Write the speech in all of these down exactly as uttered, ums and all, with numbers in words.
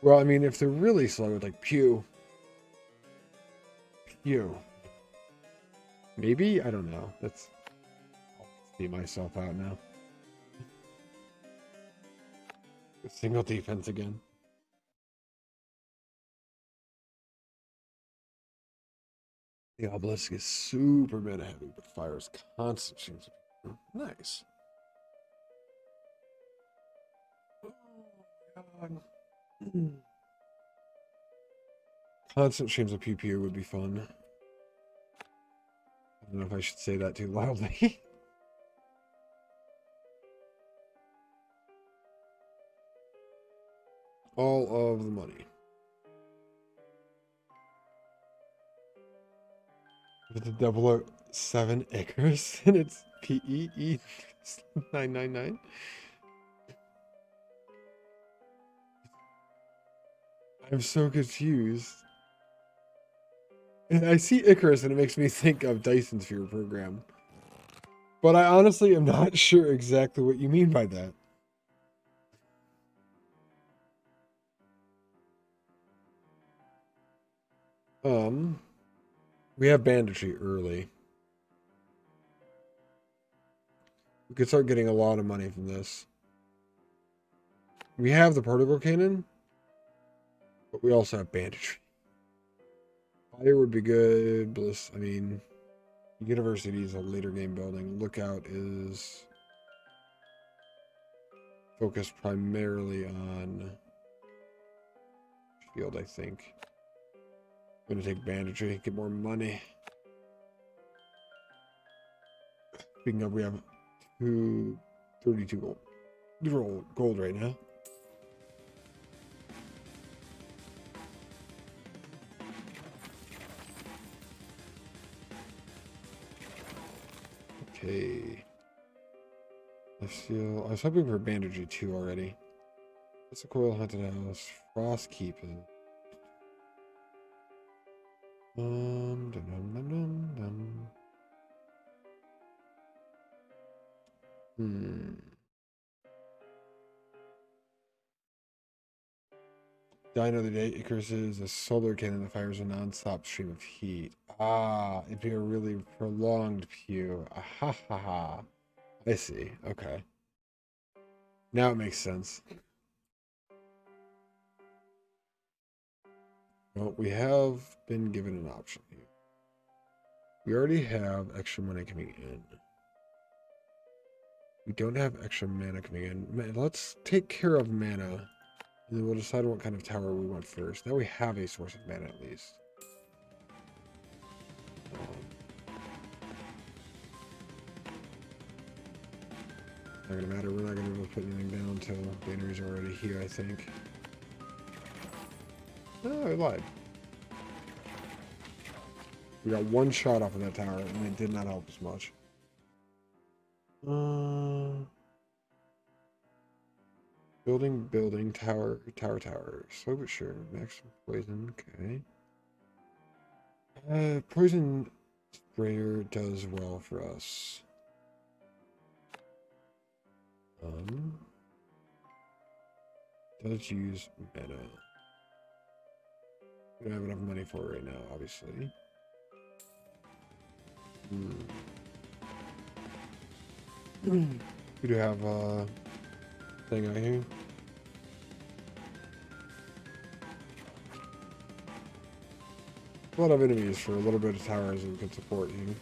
Well, I mean, if they're really slow, like pew, pew. Maybe? I don't know. That's... I'll see myself out now. Single defense again. The obelisk is super meta heavy, but fire is constant. Seems nice. Oh my God. Constant streams of pew pew would be fun. I don't know if I should say that too loudly. All of the money. With the double oh seven Icarus and it's P E E nine nine nine. I'm so confused. And I see Icarus and it makes me think of Dyson's Sphere program. But I honestly am not sure exactly what you mean by that. Um, we have banditry early. We could start getting a lot of money from this. We have the particle cannon, but we also have banditry. Fire would be good. Bliss, I mean, university is a later game building. Lookout is focused primarily on shield, I think. I'm gonna take banditry, get more money. Speaking of, we have two thirty-two gold. Gold, gold right now. Okay. I feel I was hoping for banditry too already. That's a coil haunted house. Frost keeping. Um, dum, dum, dum, dum, dum. Hmm. Dying of the day, Icarus is a solar cannon that fires a non-stop stream of heat. Ah, it'd be a really prolonged pew. Ah, ha ha ha. I see. Okay. Now it makes sense. Well, we have been given an option here. We already have extra money coming in. We don't have extra mana coming in. Let's take care of mana, and then we'll decide what kind of tower we want first. Now we have a source of mana at least. Um, not gonna matter. We're not gonna be able to put anything down until banneries are already here, I think. No, I lied. We got one shot off of that tower, and it did not help us much. Uh, building, building, tower, tower, tower. Slow but sure. Max poison, okay. Uh, poison sprayer does well for us. Um, does use mana. We don't have enough money for it right now, obviously. Hmm. We do have a thing out here. A lot of enemies for a little bit of towers that we can support here.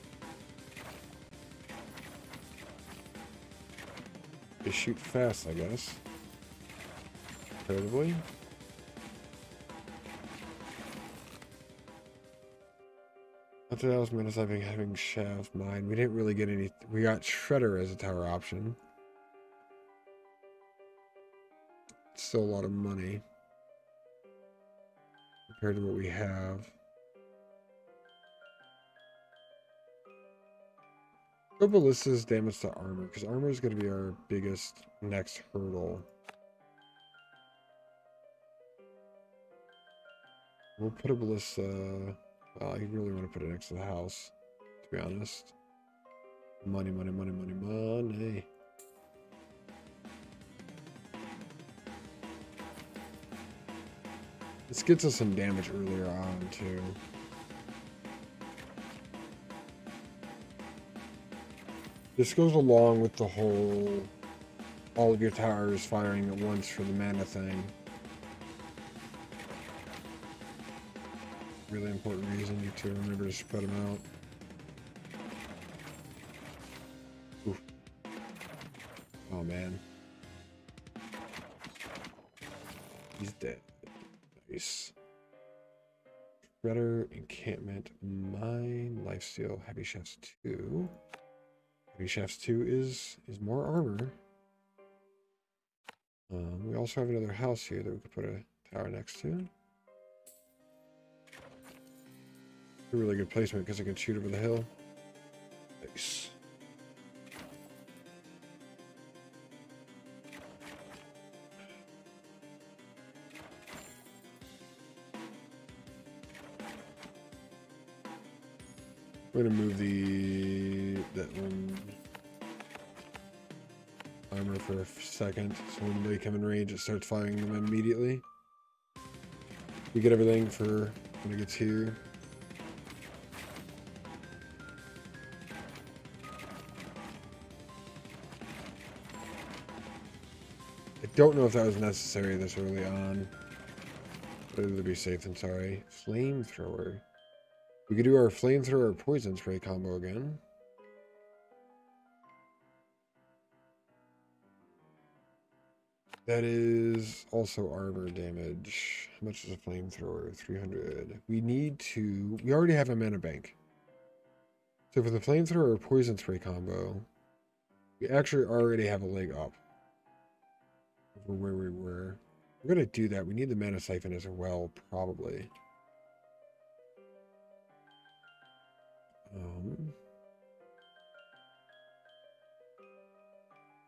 They shoot fast, I guess. Probably. After that was minus having having shaft mine. We didn't really get any. We got shredder as a tower option. Still a lot of money compared to what we have. Go ballista's damage to armor, because armor is going to be our biggest next hurdle. We'll put a ballista. Well, I really want to put it next to the house, to be honest. Money, money, money, money, money. This gets us some damage earlier on, too. This goes along with the whole all of your towers firing at once for the mana thing. Really important reason to remember to spread them out. Oof. Oh man. He's dead. Nice. Shredder, encampment, mine, lifesteal, heavy shafts two. Heavy shafts two is is more armor. Um, we also have another house here that we could put a tower next to. A really good placement because I can shoot over the hill. Nice. We're gonna move the that one armor for a second. So when they come in range, it starts firing them immediately. We get everything for when it gets here. Don't know if that was necessary this early on, but it would be safe than sorry. Flamethrower. We could do our flamethrower poison spray combo again. That is also armor damage. How much is a flamethrower? three hundred. We need to... We already have a mana bank. So for the flamethrower poison spray combo, we actually already have a leg up. Over where we were. We're gonna do that. We need the mana siphon as well, probably. Um,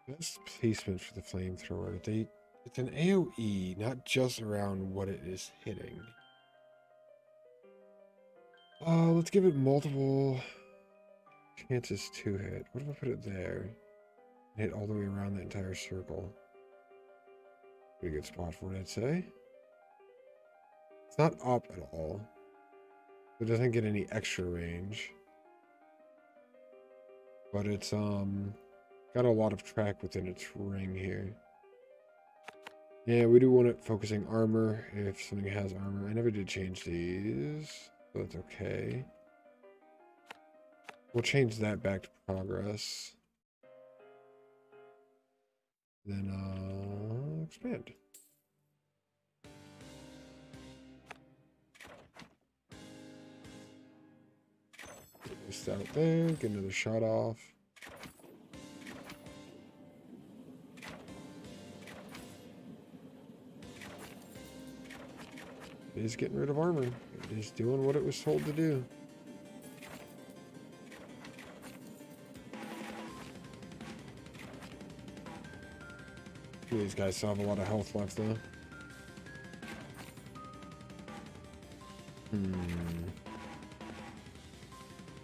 best placement for the flamethrower. They it's an AoE, not just around what it is hitting. Uh let's give it multiple chances to hit. What if I put it there? Hit all the way around the entire circle. Pretty good spot for it, I'd say. It's not up at all. It doesn't get any extra range. But it's um got a lot of track within its ring here. Yeah, we do want it focusing armor if something has armor. I never did change these, but it's okay. We'll change that back to progress. Then uh expand. Get this out there, get another shot off. It is getting rid of armor. It is doing what it was told to do. These guys still have a lot of health left, though. Hmm.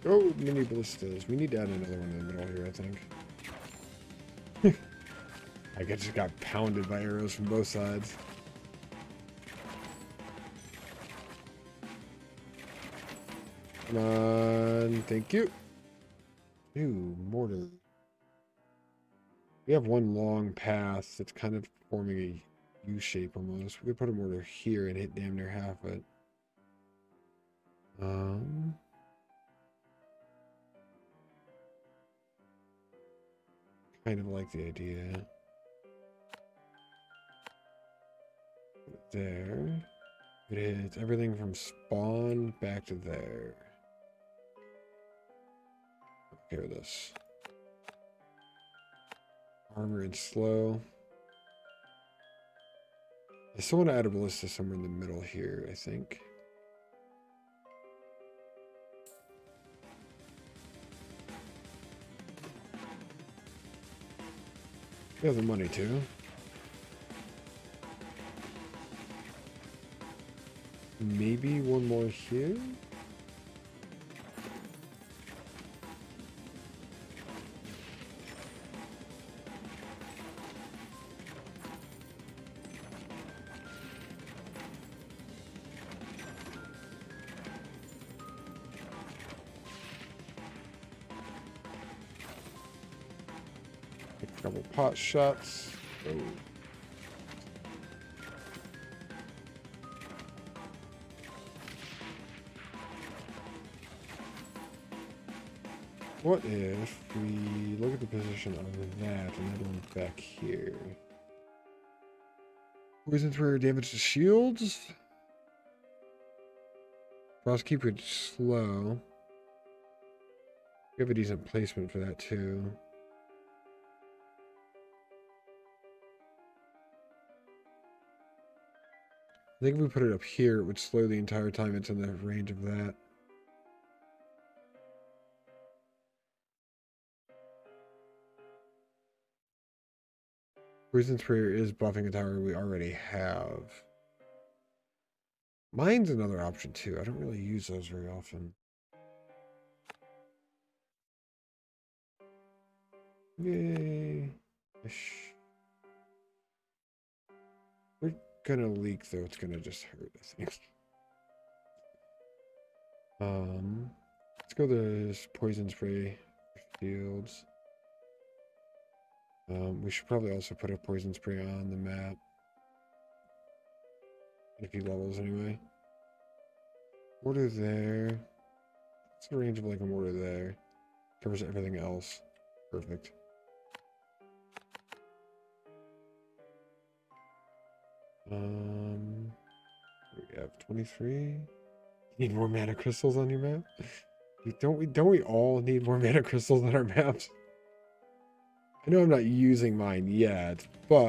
Oh, mini ballistas. We need to add another one in the middle here, I think. I just got pounded by arrows from both sides. Come on. Thank you. Ooh, mortar. We have one long path that's kind of forming a U-shape almost. We could put a mortar here and hit damn near half of it. Um, kind of like the idea. There. It hits everything from spawn back to there. Okay with this. Armor and slow. I still want to add a ballista somewhere in the middle here, I think. We have the money too. Maybe one more here? Couple pot shots. Oh. What if we look at the position of that and that one back here? Poison thrower damage to shields. Frost keep it slow. We have a decent placement for that too. I think if we put it up here, it would slow the entire time it's in the range of that. Reason three is buffing a tower we already have. Mine's another option too. I don't really use those very often. Yay. Ish. We're gonna leak though. It's gonna just hurt, I think. Um, let's go this poison spray shields. Um, we should probably also put a poison spray on the map. If he levels anyway. Mortar there. It's the range of like a mortar there. Covers everything else. Perfect. Um, we have twenty-three. Need more mana crystals on your map? don't we? Don't we all need more mana crystals on our maps? I know I'm not using mine yet, but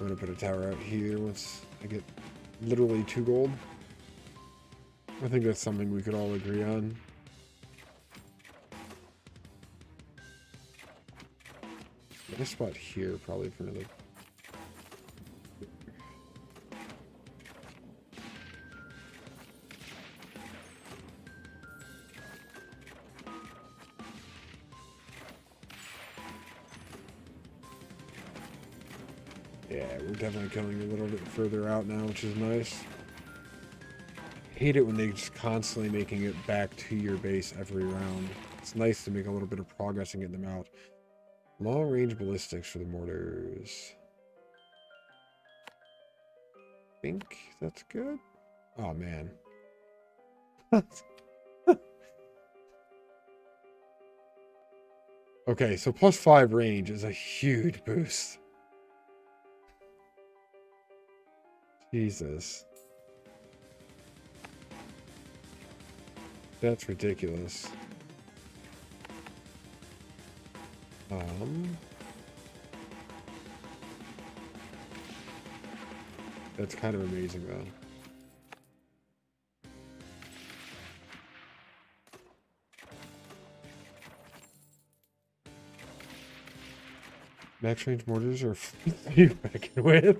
I'm gonna put a tower out here once I get literally two gold. I think that's something we could all agree on. This spot here probably for another. Definitely coming a little bit further out now, which is nice. I hate it when they're just constantly making it back to your base every round. It's nice to make a little bit of progress and get them out. Long range ballistics for the mortars. I think that's good. Oh man. Okay, so plus five range is a huge boost. Jesus. That's ridiculous. Um. That's kind of amazing, though. Max range mortars are you back with?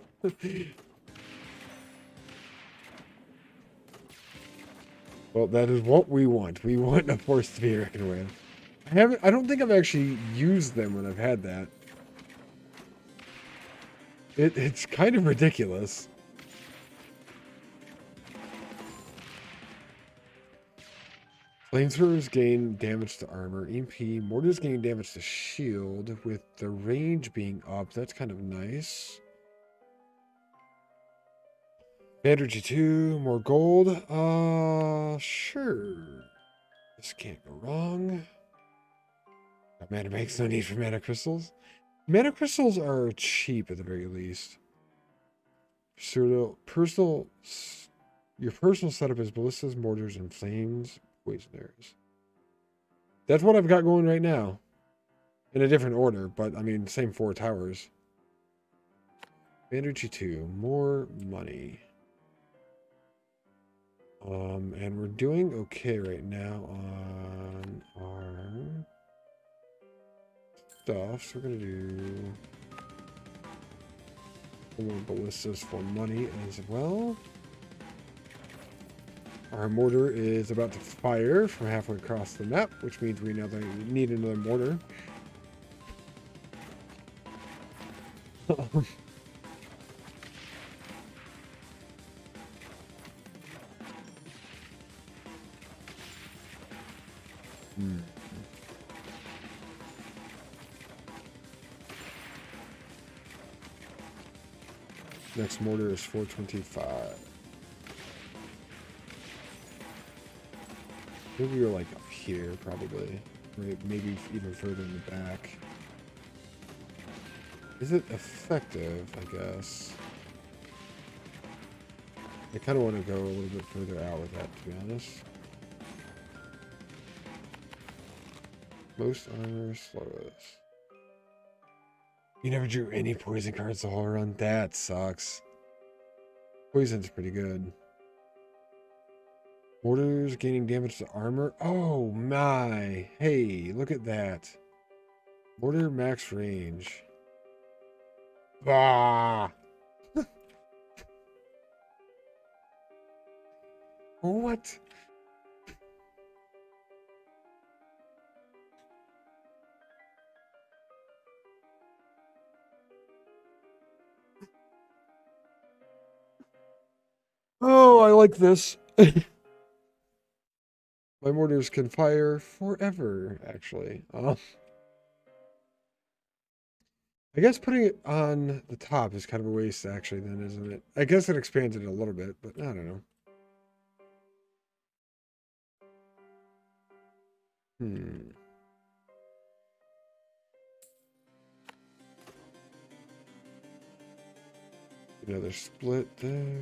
Well, that is what we want. We want a force to be reckoned with. I haven't. I don't think I've actually used them when I've had that. It, it's kind of ridiculous. Flamethrowers gain damage to armor, E M P. Mortars gain damage to shield. With the range being up, that's kind of nice. Energy two, more gold. Uh, sure. This can't go wrong. Got mana makes no need for mana crystals. Mana crystals are cheap at the very least. Pseudo, personal, your personal setup is ballistas, mortars, and flames, poisoners. That's what I've got going right now. In a different order, but I mean, same four towers. Energy two, more money. Um, and we're doing okay right now on our stuff. So we're going to do some more ballistas for money as well. Our mortar is about to fire from halfway across the map, which means we now need another mortar. Hmm. Next mortar is four twenty-five. Maybe we were like up here, probably. Maybe even further in the back. Is it effective? I guess. I kind of want to go a little bit further out with that, to be honest. Most armor, slowest. You never drew any poison cards the whole run? That sucks. Poison's pretty good. Mortars gaining damage to armor. Oh my. Hey, look at that. Mortar max range. Ah. What? Oh, I like this. My mortars can fire forever, actually. Uh, I guess putting it on the top is kind of a waste, actually, then, isn't it? I guess it expands it a little bit, but I don't know. Hmm. Another split there.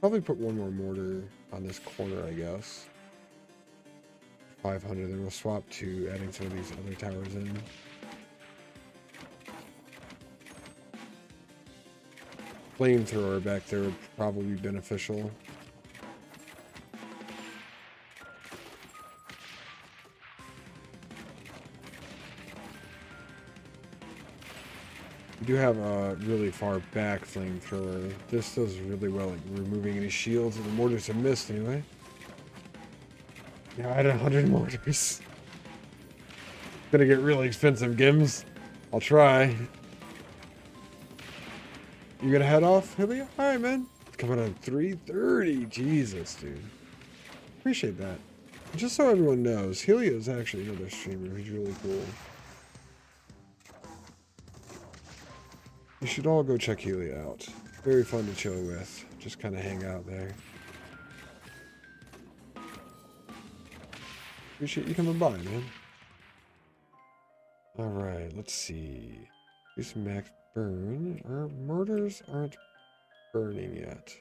Probably put one more mortar on this corner, I guess. five hundred, then we'll swap to adding some of these other towers in. Flamethrower back there would probably be beneficial. We do have a really far back flamethrower. This does really well at removing any shields, and the mortars have missed anyway. Yeah, I had a hundred mortars. Gonna get really expensive, Gims. I'll try. You gonna head off, Helio? All right, man. It's coming on three thirty. Jesus, dude. Appreciate that. Just so everyone knows, Helio is actually another streamer. He's really cool. You should all go check Helio out. Very fun to chill with. Just kind of hang out there. Appreciate you coming by, man. Alright, let's see. Do some max burn. Our mortars aren't burning yet.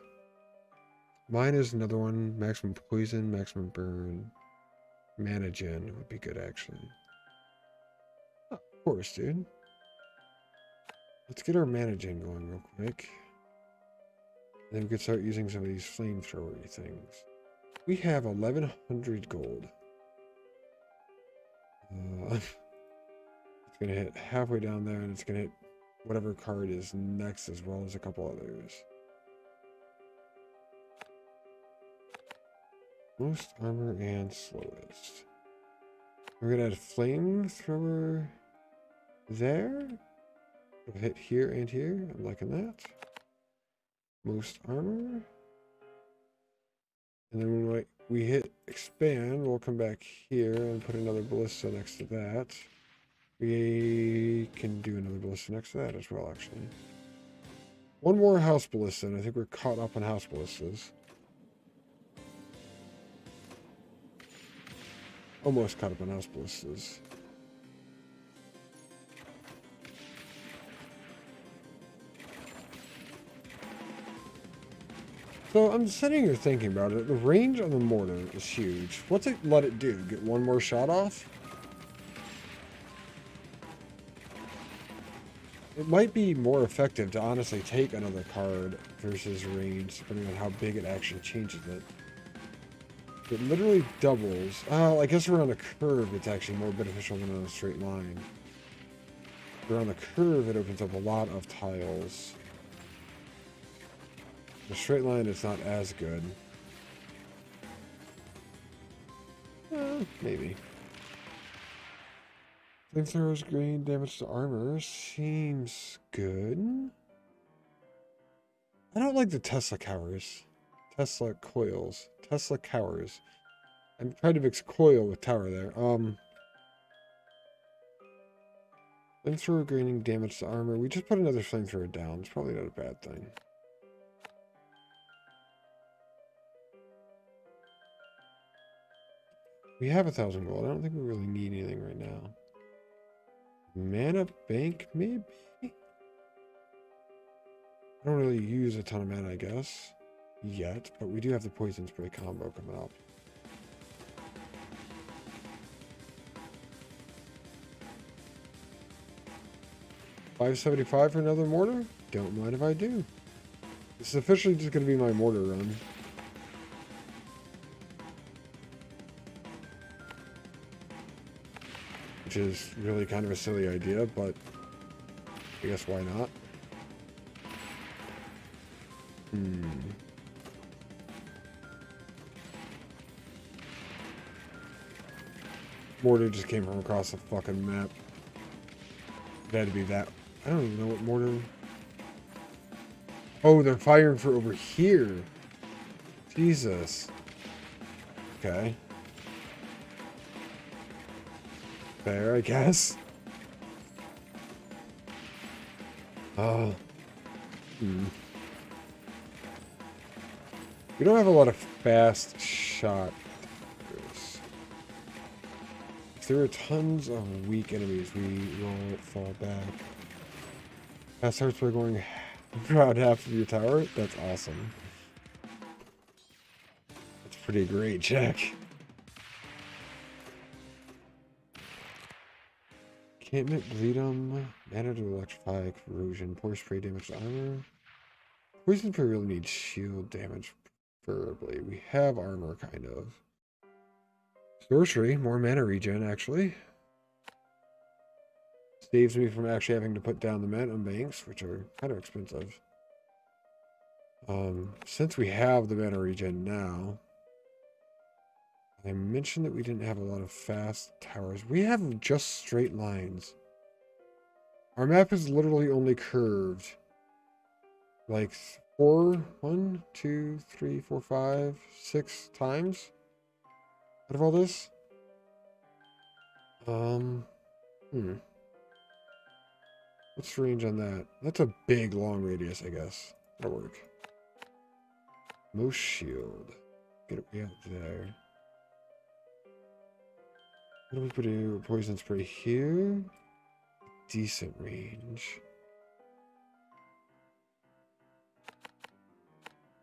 Mine is another one. Maximum poison, maximum burn. Mana gen would be good, actually. Oh, of course, dude. Let's get our mana gen going real quick. And then we can start using some of these flamethrower things. We have eleven hundred gold. Uh, it's gonna hit halfway down there, and it's gonna hit whatever card is next, as well as a couple others. Most armor and slowest. We're gonna add a flamethrower there. It'll hit here and here. I'm liking that. Most armor. And then we might. We hit expand, we'll come back here and put another ballista next to that. We can do another ballista next to that as well, actually. One more house ballista, and I think we're caught up on house ballistas. Almost caught up on house ballistas. So I'm sitting here thinking about it. The range on the mortar is huge. What's it let it do? Get one more shot off? It might be more effective to honestly take another card versus range, depending on how big it actually changes it. It literally doubles. Oh, I guess around a curve it's actually more beneficial than on a straight line. Around the curve it opens up a lot of tiles. The straight line is not as good. Eh, maybe. Flamethrowers green damage to armor seems good. I don't like the Tesla cowers. Tesla coils. Tesla cowers. I'm trying to mix coil with tower there. Um Flamethrower gaining damage to armor. We just put another flamethrower down. It's probably not a bad thing. We have a thousand gold. I don't think we really need anything right now. Mana bank, maybe? I don't really use a ton of mana, I guess, yet, but we do have the poison spray combo coming up. five seventy-five for another mortar? Don't mind if I do. This is officially just going to be my mortar run. Which is really kind of a silly idea, but I guess why not? Hmm. Mortar just came from across the fucking map. It had to be that. I don't even know what mortar. Oh, they're firing for over here. Jesus. Okay. Fair, I guess. Oh. Hmm. We don't have a lot of fast shot. If there are tons of weak enemies, we will fall back. That starts by going around half of your tower. That's awesome. That's pretty great, Jack. Encampment, Bleedum, mana to electrify, corrosion, poison spray damage to armor. Poison spray really needs shield damage, preferably. We have armor, kind of. Sorcery, more mana regen, actually. Saves me from actually having to put down the mana banks, which are kind of expensive. Um, since we have the mana regen now, I mentioned that we didn't have a lot of fast towers. We have just straight lines. Our map is literally only curved. Like four, one, two, three, four, five, six times out of all this. Um, hmm. What's the range on that? That's a big long radius, I guess. That'll work. Most shield. Get it way out there. What do we do? Poison spray here. Decent range.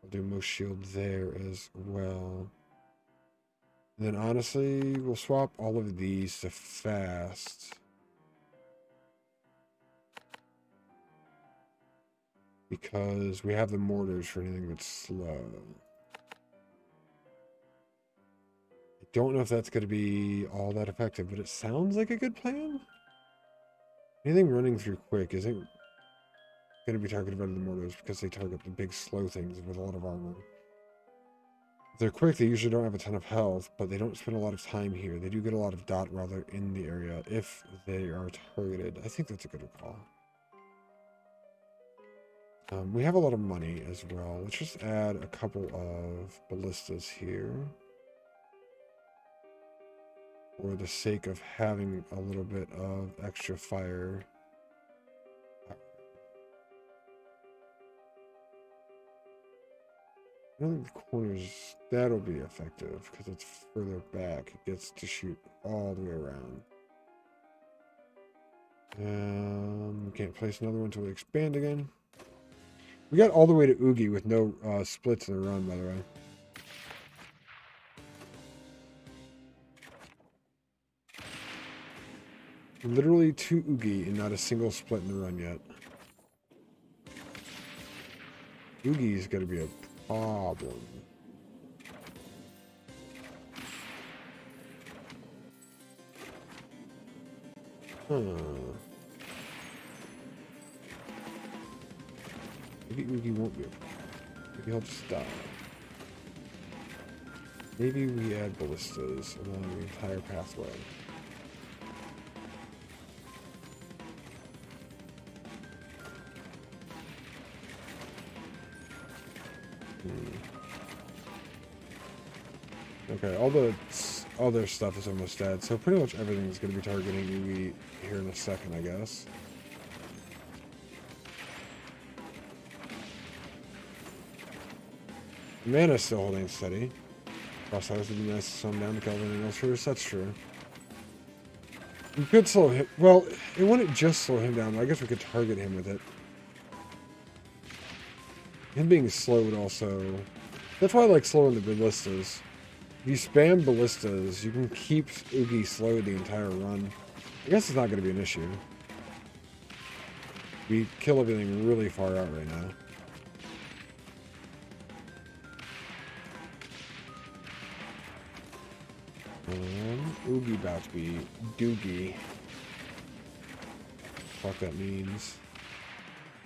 I'll do most shield there as well. And then honestly, we'll swap all of these to fast. Because we have the mortars for anything that's slow. Don't know if that's going to be all that effective, but it sounds like a good plan. Anything running through quick isn't going to be targeted by the mortars because they target the big slow things with a lot of armor. If they're quick, they usually don't have a ton of health, but they don't spend a lot of time here. They do get a lot of dot while they're in the area if they are targeted. I think that's a good call. Um, we have a lot of money as well. Let's just add a couple of ballistas here. For the sake of having a little bit of extra fire. I don't think the corners, that'll be effective because it's further back. It gets to shoot all the way around. Um, can't place another one until we expand again. We got all the way to Oogie with no uh, splits in the run, by the way. Literally two Oogie and not a single split in the run yet. Oogie is going to be a problem. Huh. Maybe Oogie won't be a problem. Maybe he'll just die. Maybe we add ballistas along the entire pathway. Okay, all the all their stuff is almost dead, so pretty much everything is going to be targeting U E here in a second, I guess. Mana's still holding steady. Cross eyes would be nice to sum down to Kelvin and Elsers. That's true. We could slow him. Well, it wouldn't just slow him down. But I guess we could target him with it. Him being slowed also. That's why I like slowing the ballistas. If you spam ballistas, you can keep Oogie slowed the entire run. I guess it's not going to be an issue. We kill everything really far out right now. Um, Oogie about to be Doogie. Fuck that means.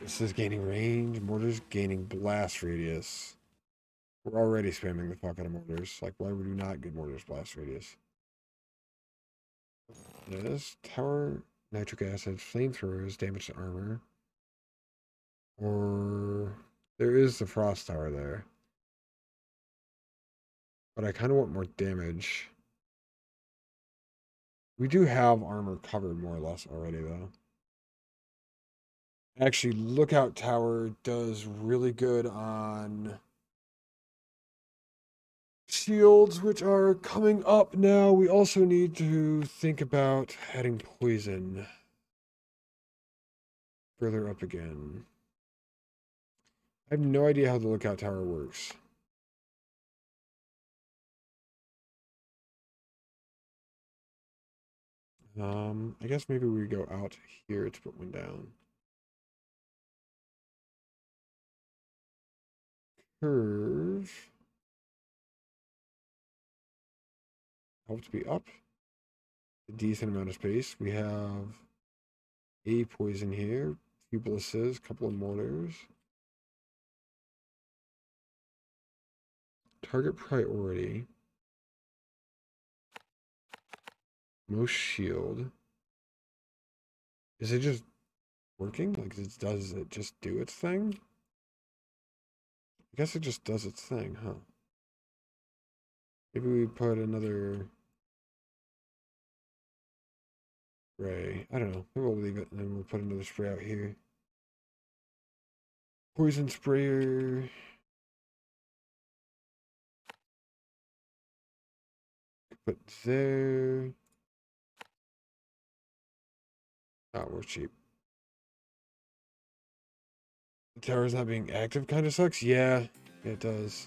This is gaining range. Mortar's gaining blast radius. We're already spamming the fuck out of mortars. Like, why would we not get mortars blast radius? Yes. Tower, nitric acid, flamethrowers, damage to armor. Or there is the frost tower there. But I kind of want more damage. We do have armor covered more or less already, though. Actually, Lookout Tower does really good on shields, which are coming up now. We also need to think about adding poison further up again. I have no idea how the Lookout Tower works. Um, I guess maybe we go out here to put one down. Curve. Help to be up. A decent amount of space. We have a poison here, a few ballistas, a couple of mortars. Target priority. Most shield. Is it just working? Like, it does it just do its thing? I guess it just does its thing, huh? Maybe we put another spray. I don't know. Maybe we'll leave it and then we'll put another spray out here. Poison sprayer. Put there. Oh, we're cheap. The tower's not being active kind of sucks? Yeah, it does.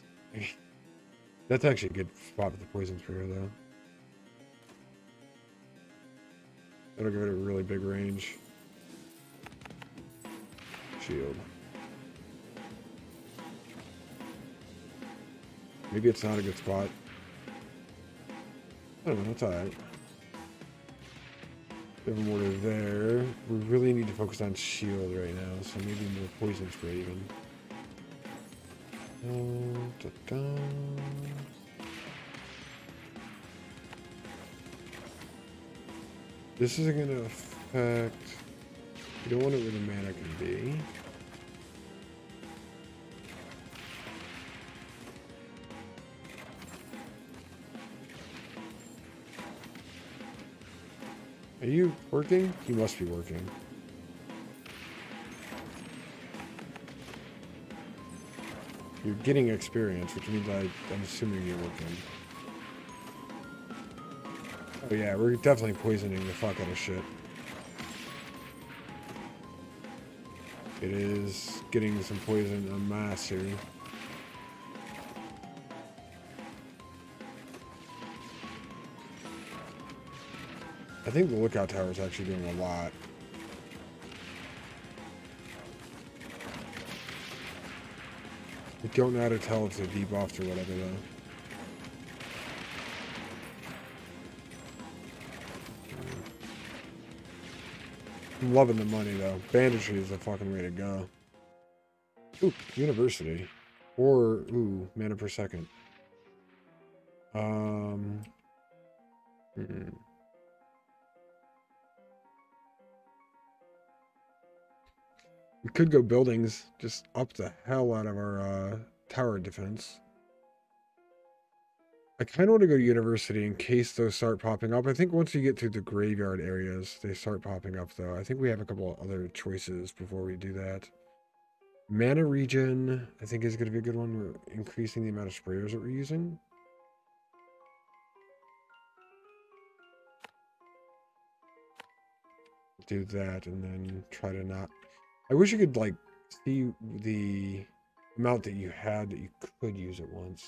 That's actually a good spot for the poison spear, though. That'll give it a really big range. Shield. Maybe it's not a good spot. I don't know, it's alright. We have a mortar there. We really need to focus on shield right now, so maybe more poison spray even. Dun, dun, dun. This isn't going to affect... You don't want it where the mana can be. Are you working? You must be working. You're getting experience, which means I, I'm assuming you're working. Oh yeah, we're definitely poisoning the fuck out of shit. It is getting some poison on my series. I think the lookout tower is actually doing a lot. I don't know how to tell if they're debuffed or whatever, though. I'm loving the money, though. Banditry is the fucking way to go. Ooh, university. Or, ooh, mana per second. Um... Mm-mm. We could go buildings, just up the hell out of our uh, tower defense. I kind of want to go to university in case those start popping up. I think once you get through the graveyard areas, they start popping up, though. I think we have a couple other choices before we do that. Mana regen, I think, is going to be a good one. We're increasing the amount of sprayers that we're using. Do that and then try to not... I wish you could, like, see the amount that you had that you could use at once.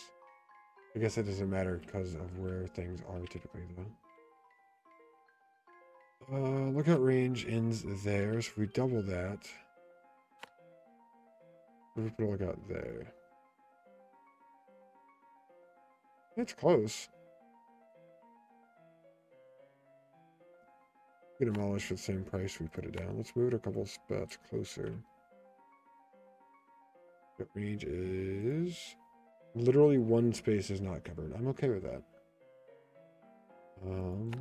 I guess it doesn't matter because of where things are typically, though. Uh, lookout range ends there, so if we double that, we put a lookout there. That's close. Get demolished for the same price we put it down. Let's move it a couple spots closer. Lookout range is... literally one space is not covered. I'm okay with that. Um,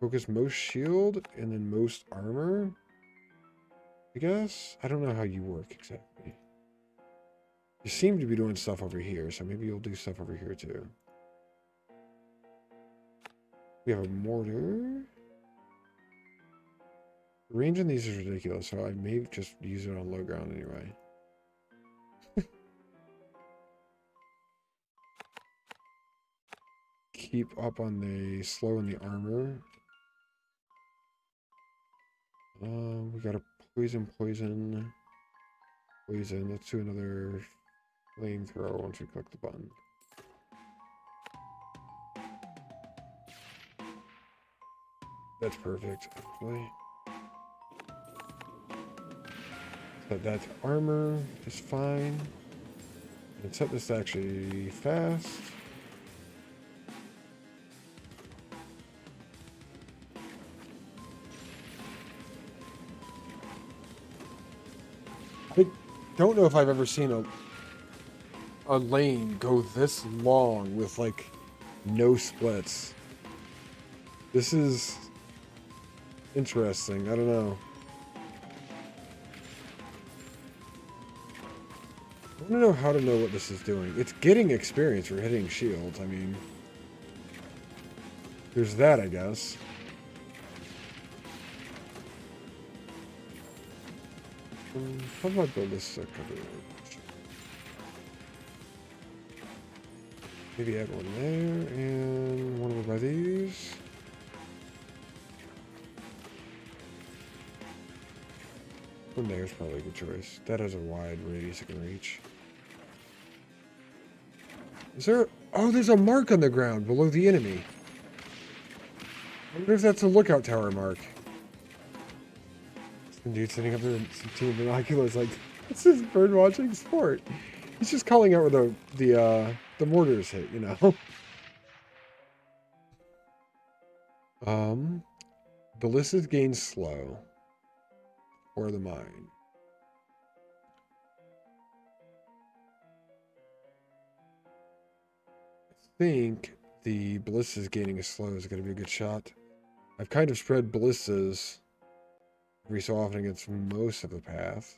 focus most shield and then most armor, I guess. I don't know how you work exactly. You seem to be doing stuff over here, so maybe you'll do stuff over here too. We have a mortar. The range on these is ridiculous, so I may just use it on low ground anyway. Keep up on the slow and the armor. Uh, we got a poison, poison, poison. Let's do another flamethrower once we click the button. That's perfect, actually. But that armor is fine. And set this to actually fast. Don't know if I've ever seen a a lane go this long with like no splits. This is interesting. I don't know. I want to know how to know what this is doing. It's getting experience for hitting shields. I mean, there's that, I guess. How do I build this uh, cover? Maybe add one there and one over by these. One there is probably a good choice. That has a wide radius it can reach. Is there? Oh, there's a mark on the ground below the enemy. I wonder if that's a lookout tower mark. Dude sitting up there with some two binoculars, like, it's his bird watching sport. He's just calling out where the the uh, the mortars hit, you know. um, ballistas gain slow, or the mine. I think the ballistas gaining a slow is going to be a good shot. I've kind of spread ballistas every so often against most of the path.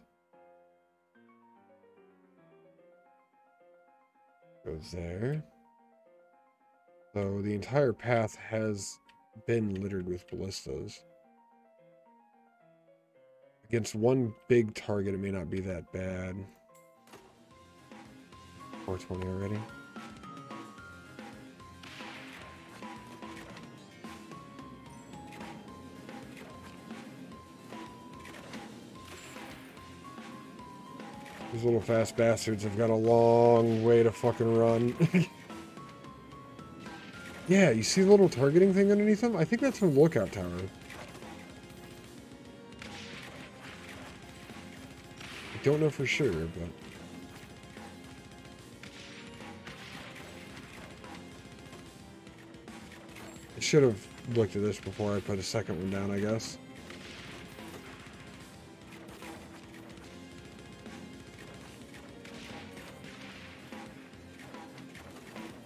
Goes there. So the entire path has been littered with ballistas. Against one big target, it may not be that bad. four twenty already. These little fast bastards have got a long way to fucking run. Yeah, you see the little targeting thing underneath them? I think that's from lookout tower. I don't know for sure, but... I should have looked at this before I put a second one down, I guess.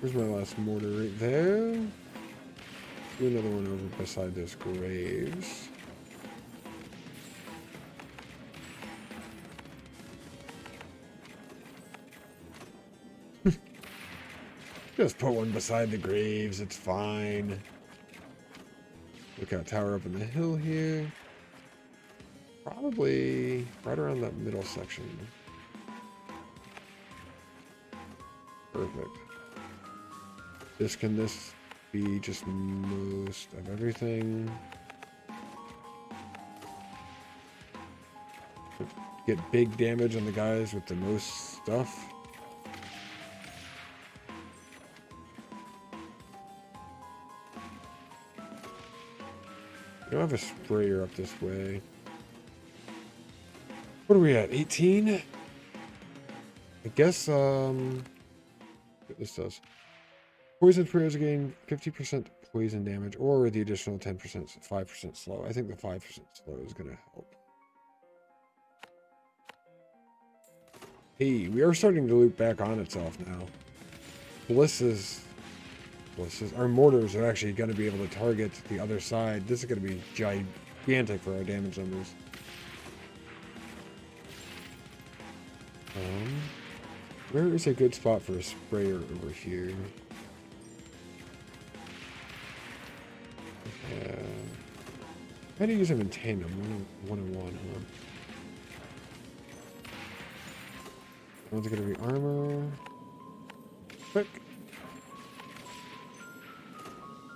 Here's my last mortar right there. Do another one over beside those graves. Just put one beside the graves. It's fine. Look out, tower up in the hill here. Probably right around that middle section. Perfect. This can this be just most of everything. Get big damage on the guys with the most stuff. We don't have a sprayer up this way. What are we at? eighteen? I guess, um... what this does. Poison sprayers gain fifty percent poison damage or the additional ten percent, five percent slow. I think the five percent slow is going to help. Hey, we are starting to loop back on itself now. Blisses, blisses. Our mortars are actually going to be able to target the other side. This is going to be gigantic for our damage numbers. Um, where is a good spot for a sprayer over here? Yeah. How do you use them in tandem? One and one, huh? One's gonna be armor. Quick.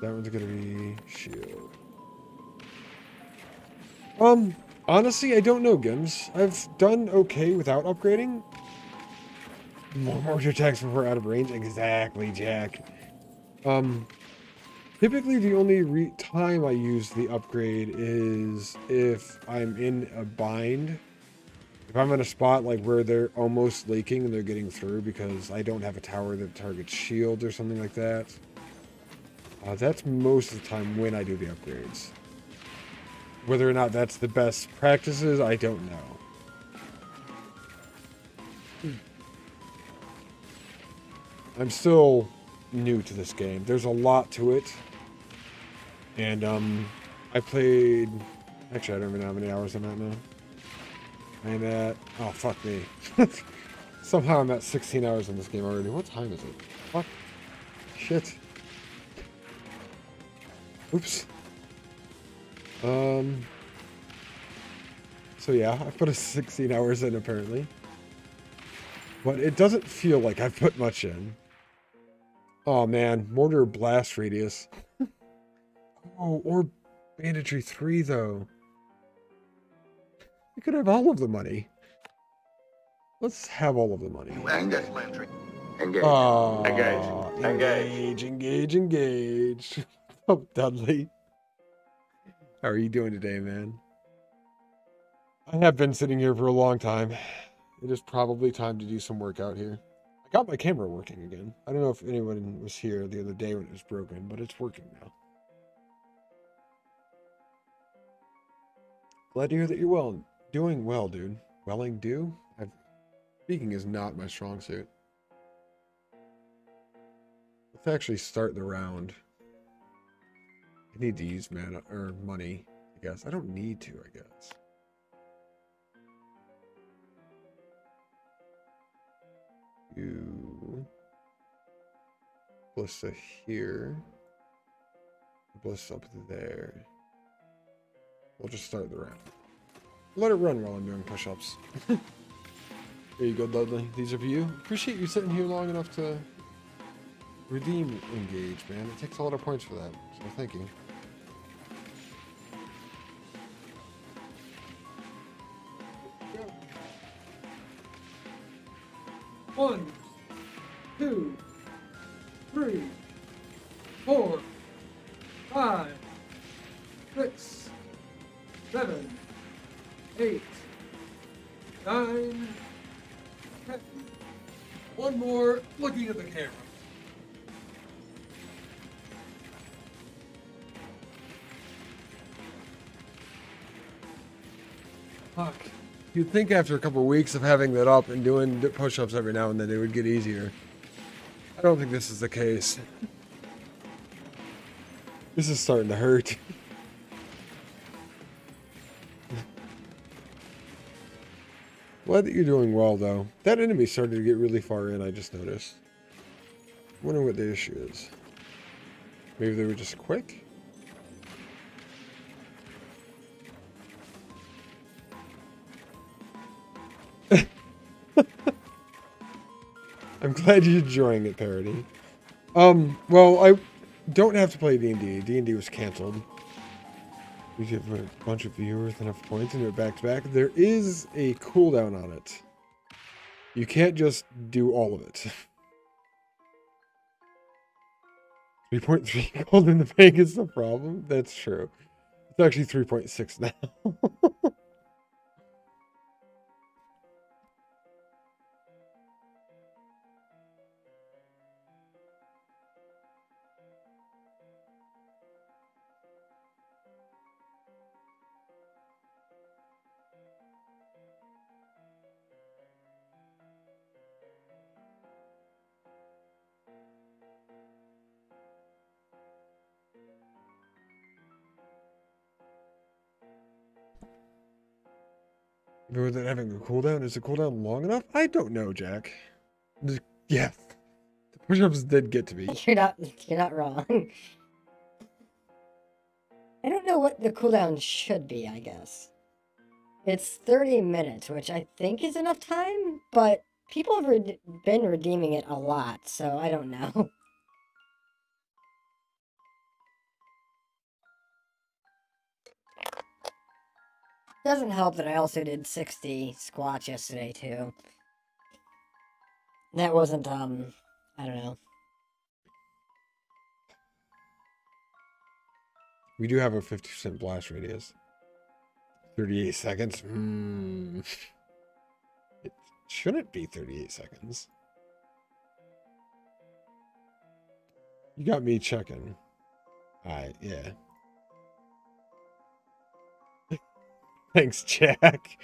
That one's gonna be shield. Um, honestly, I don't know, Gims. I've done okay without upgrading. More mortar attacks before out of range. Exactly, Jack. Um, typically the only re time I use the upgrade is if I'm in a bind. If I'm in a spot like where they're almost leaking and they're getting through because I don't have a tower that targets shield or something like that, uh, that's most of the time when I do the upgrades. Whether or not that's the best practices, I don't know. I'm still new to this game. There's a lot to it. And um, I played... Actually, I don't even know how many hours I'm at now. I'm at... Oh, fuck me. Somehow I'm at sixteen hours in this game already. What time is it? Fuck. Shit. Oops. Um... So yeah, I put a sixteen hours in, apparently. But it doesn't feel like I've put much in. Oh, man. Mortar blast radius. Oh, or banditry three, though. You could have all of the money. Let's have all of the money. Engage. Engage. Oh, engage. Engage. Engage. Engage. Oh, Dudley. How are you doing today, man? I have been sitting here for a long time. It is probably time to do some work out here. I got my camera working again. I don't know if anyone was here the other day when it was broken, but it's working now. Glad to hear that you're well. Doing well, dude. Welling do? I've, speaking is not my strong suit. Let's actually start the round. I need to use mana or money, I guess. I don't need to, I guess. You Blissa here. Bliss up there. We'll just start the round. Let it run while I'm doing push-ups. There you go, Dudley. These are for you. Appreciate you sitting here long enough to redeem engage, man. It takes a lot of points for that, so thank you. One, two, three, four, five, six, seven. Eight, nine, ten. One more looking at the camera. Fuck. You'd think after a couple of weeks of having that up and doing push-ups every now and then, it would get easier. I don't think this is the case. This is starting to hurt. Glad that you're doing well, though. That enemy started to get really far in, I just noticed. Wonder what the issue is. Maybe they were just quick? I'm glad you're enjoying it, Parody. Um, well, I don't have to play D and D. D and D was canceled. We give a bunch of viewers enough points and do it back to back. There is a cooldown on it. You can't just do all of it. three point three gold in the bank is the problem? That's true. It's actually three point six now. More than having a cooldown? Is the cooldown long enough? I don't know, Jack. Yeah. The push-ups did get to me. You're not you're not wrong. I don't know what the cooldown should be, I guess. It's thirty minutes, which I think is enough time, but people have re- been redeeming it a lot, so I don't know. Doesn't help that I also did sixty squats yesterday too. That wasn't um I don't know. We do have a fifty percent blast radius. thirty-eight seconds. Mm. It shouldn't be thirty-eight seconds. You got me checking. Alright, yeah. Thanks, Jack.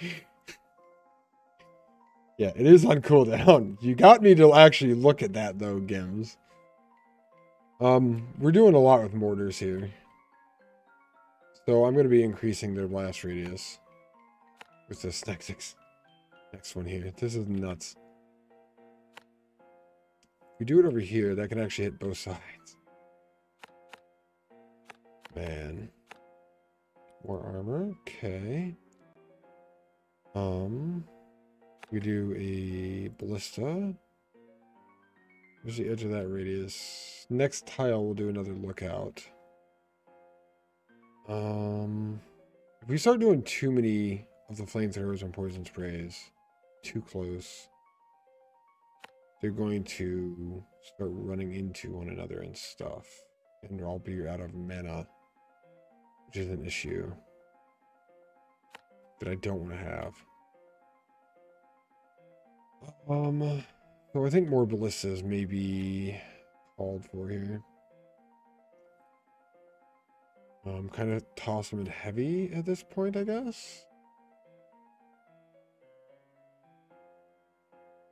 Yeah, it is on cooldown. You got me to actually look at that, though, Gims. Um, we're doing a lot with mortars here. So I'm going to be increasing their blast radius with this next, ex next one here. This is nuts. If we do it over here, that can actually hit both sides. Man. More armor. Okay. Um, we do a ballista. There's the edge of that radius. Next tile, we'll do another lookout. Um, if we start doing too many of the flamethrowers and poison sprays, too close, they're going to start running into one another and stuff, and I'll be out of mana, which is an issue that I don't want to have. Um, so I think more ballistas may be called for here. Um, kind of toss them in heavy at this point, I guess.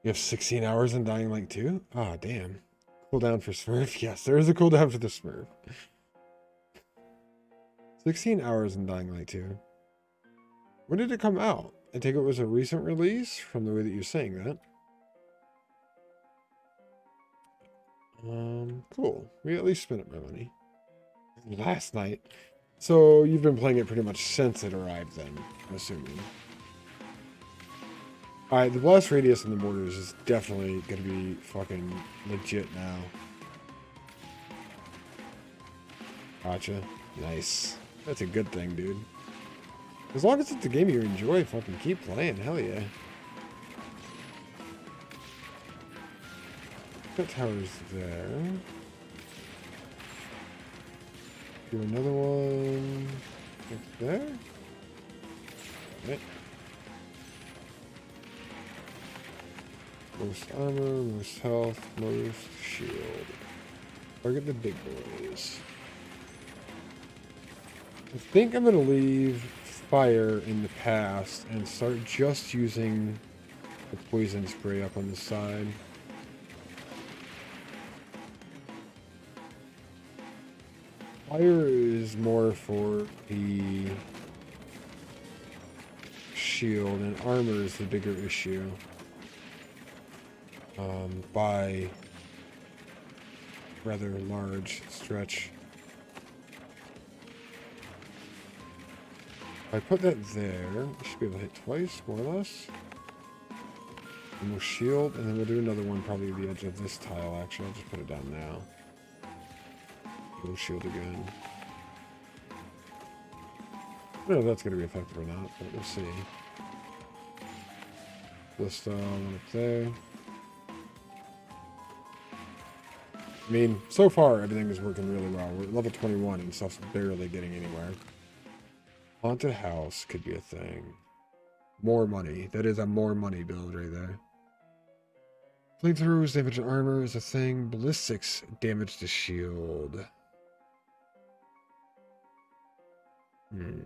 You have sixteen hours in Dying Light two? Ah, damn. Cooldown for Smurf? Yes, there is a cooldown for the Smurf. sixteen hours in Dying Light two. When did it come out? I think it was a recent release from the way that you're saying that. Um, cool. We at least spent up my money. Last night. So you've been playing it pretty much since it arrived then, I'm assuming. Alright, the blast radius in the mortars is definitely going to be fucking legit now. Gotcha. Nice. That's a good thing, dude. As long as it's a game you enjoy, fucking keep playing. Hell yeah. That tower's there. Do another one. Up there. Alright. Most armor, most health, most shield. Target the big boys. I think I'm going to leave fire in the past and start just using the poison spray up on the side. Fire is more for the shield, and armor is the bigger issue. Um, by rather large stretch. If I put that there, I should be able to hit twice, more or less. And we'll shield, and then we'll do another one probably at the edge of this tile, actually. I'll just put it down now. We'll shield again. I don't know if that's going to be effective or not, but we'll see. List uh, one up there. I mean, so far everything is working really well. We're at level twenty-one and stuff's barely getting anywhere. Haunted house could be a thing. More money. That is a more money build right there. Flamethrowers, damage to armor is a thing. Ballistics, damage to shield. Hmm.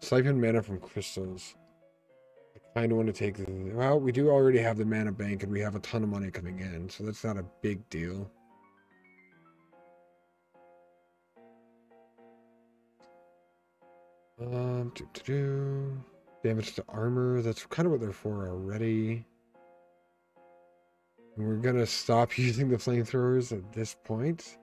Siphon mana from crystals. I kind of want to take... Well, we do already have the mana bank, and we have a ton of money coming in, so that's not a big deal. Um, doo -doo -doo. Damage to armor. That's kind of what they're for already. And we're going to stop using the flamethrowers at this point.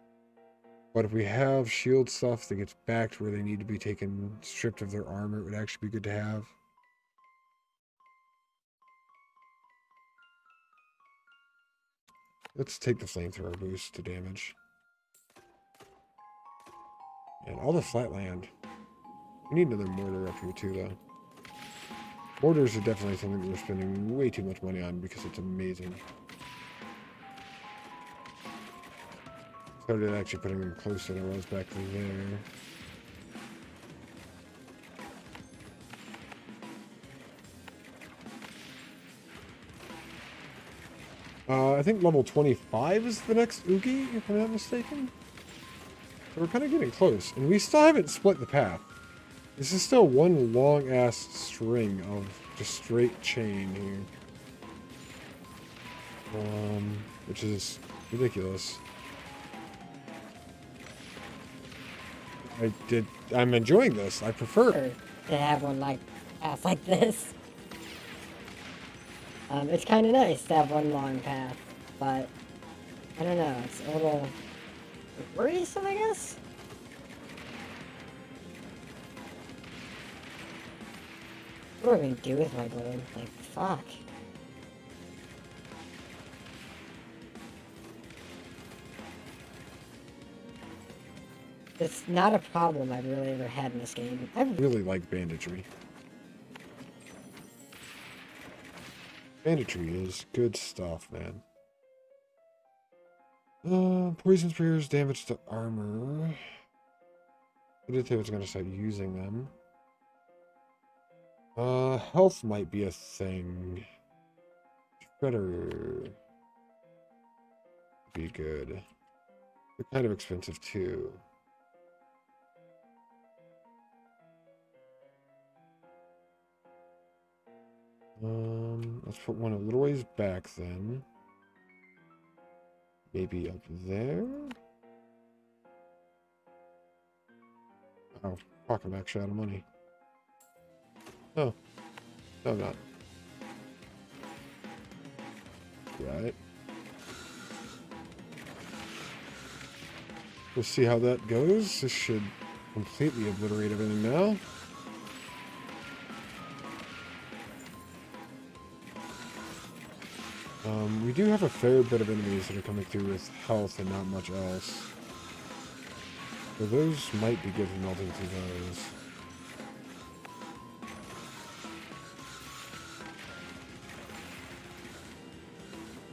But if we have shield stuff that gets back to where they need to be taken, stripped of their armor, it would actually be good to have. Let's take the flamethrower boost to damage. And all the flatland. We need another mortar up here too, though. Mortars are definitely something that we're spending way too much money on because it's amazing. Started actually putting them closer than I was back there. Uh, I think level twenty-five is the next Oogie, if I'm not mistaken. So we're kind of getting close. And we still haven't split the path. This is still one long-ass string of just straight chain here. Um, which is ridiculous. I did... I'm enjoying this. I prefer it. To have one like path like this. Um, it's kind of nice to have one long path, but I don't know, it's a little worrisome, I guess? What do I even do with my blade? Like, fuck. It's not a problem I've really ever had in this game. I really like banditry. Banditry is good stuff, man. Uh, poison spears, damage to armor. I did think I was going to start using them. Uh, health might be a thing. Shredder. Be good. They're kind of expensive, too. Um, let's put one a little ways back then. Maybe up there? Oh, fuck, I'm actually out of money. No. No, I'm not. Right. We'll see how that goes. This should completely obliterate everything now. Um, we do have a fair bit of enemies that are coming through with health and not much else. So those might be good for melting through those.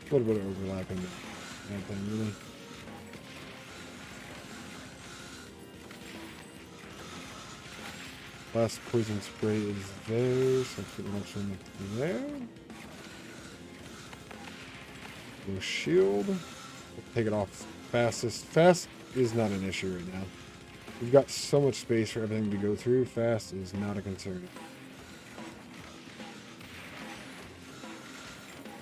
A little bit of overlapping, nothing really. Last poison spray is there, so let's put an option there. Shield. We'll take it off fastest. Fast is not an issue right now. We've got so much space for everything to go through. Fast is not a concern.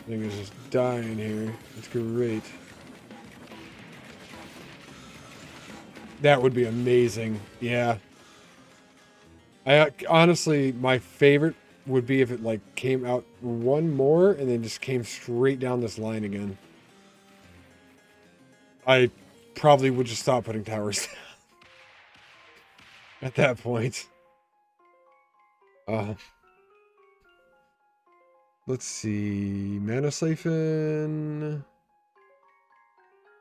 I think it's just dying here. It's great. That would be amazing. Yeah. I honestly, my favorite would be if it like came out one more and then just came straight down this line again. I probably would just stop putting towers down at that point. Uh, let's see. Mana Siphon.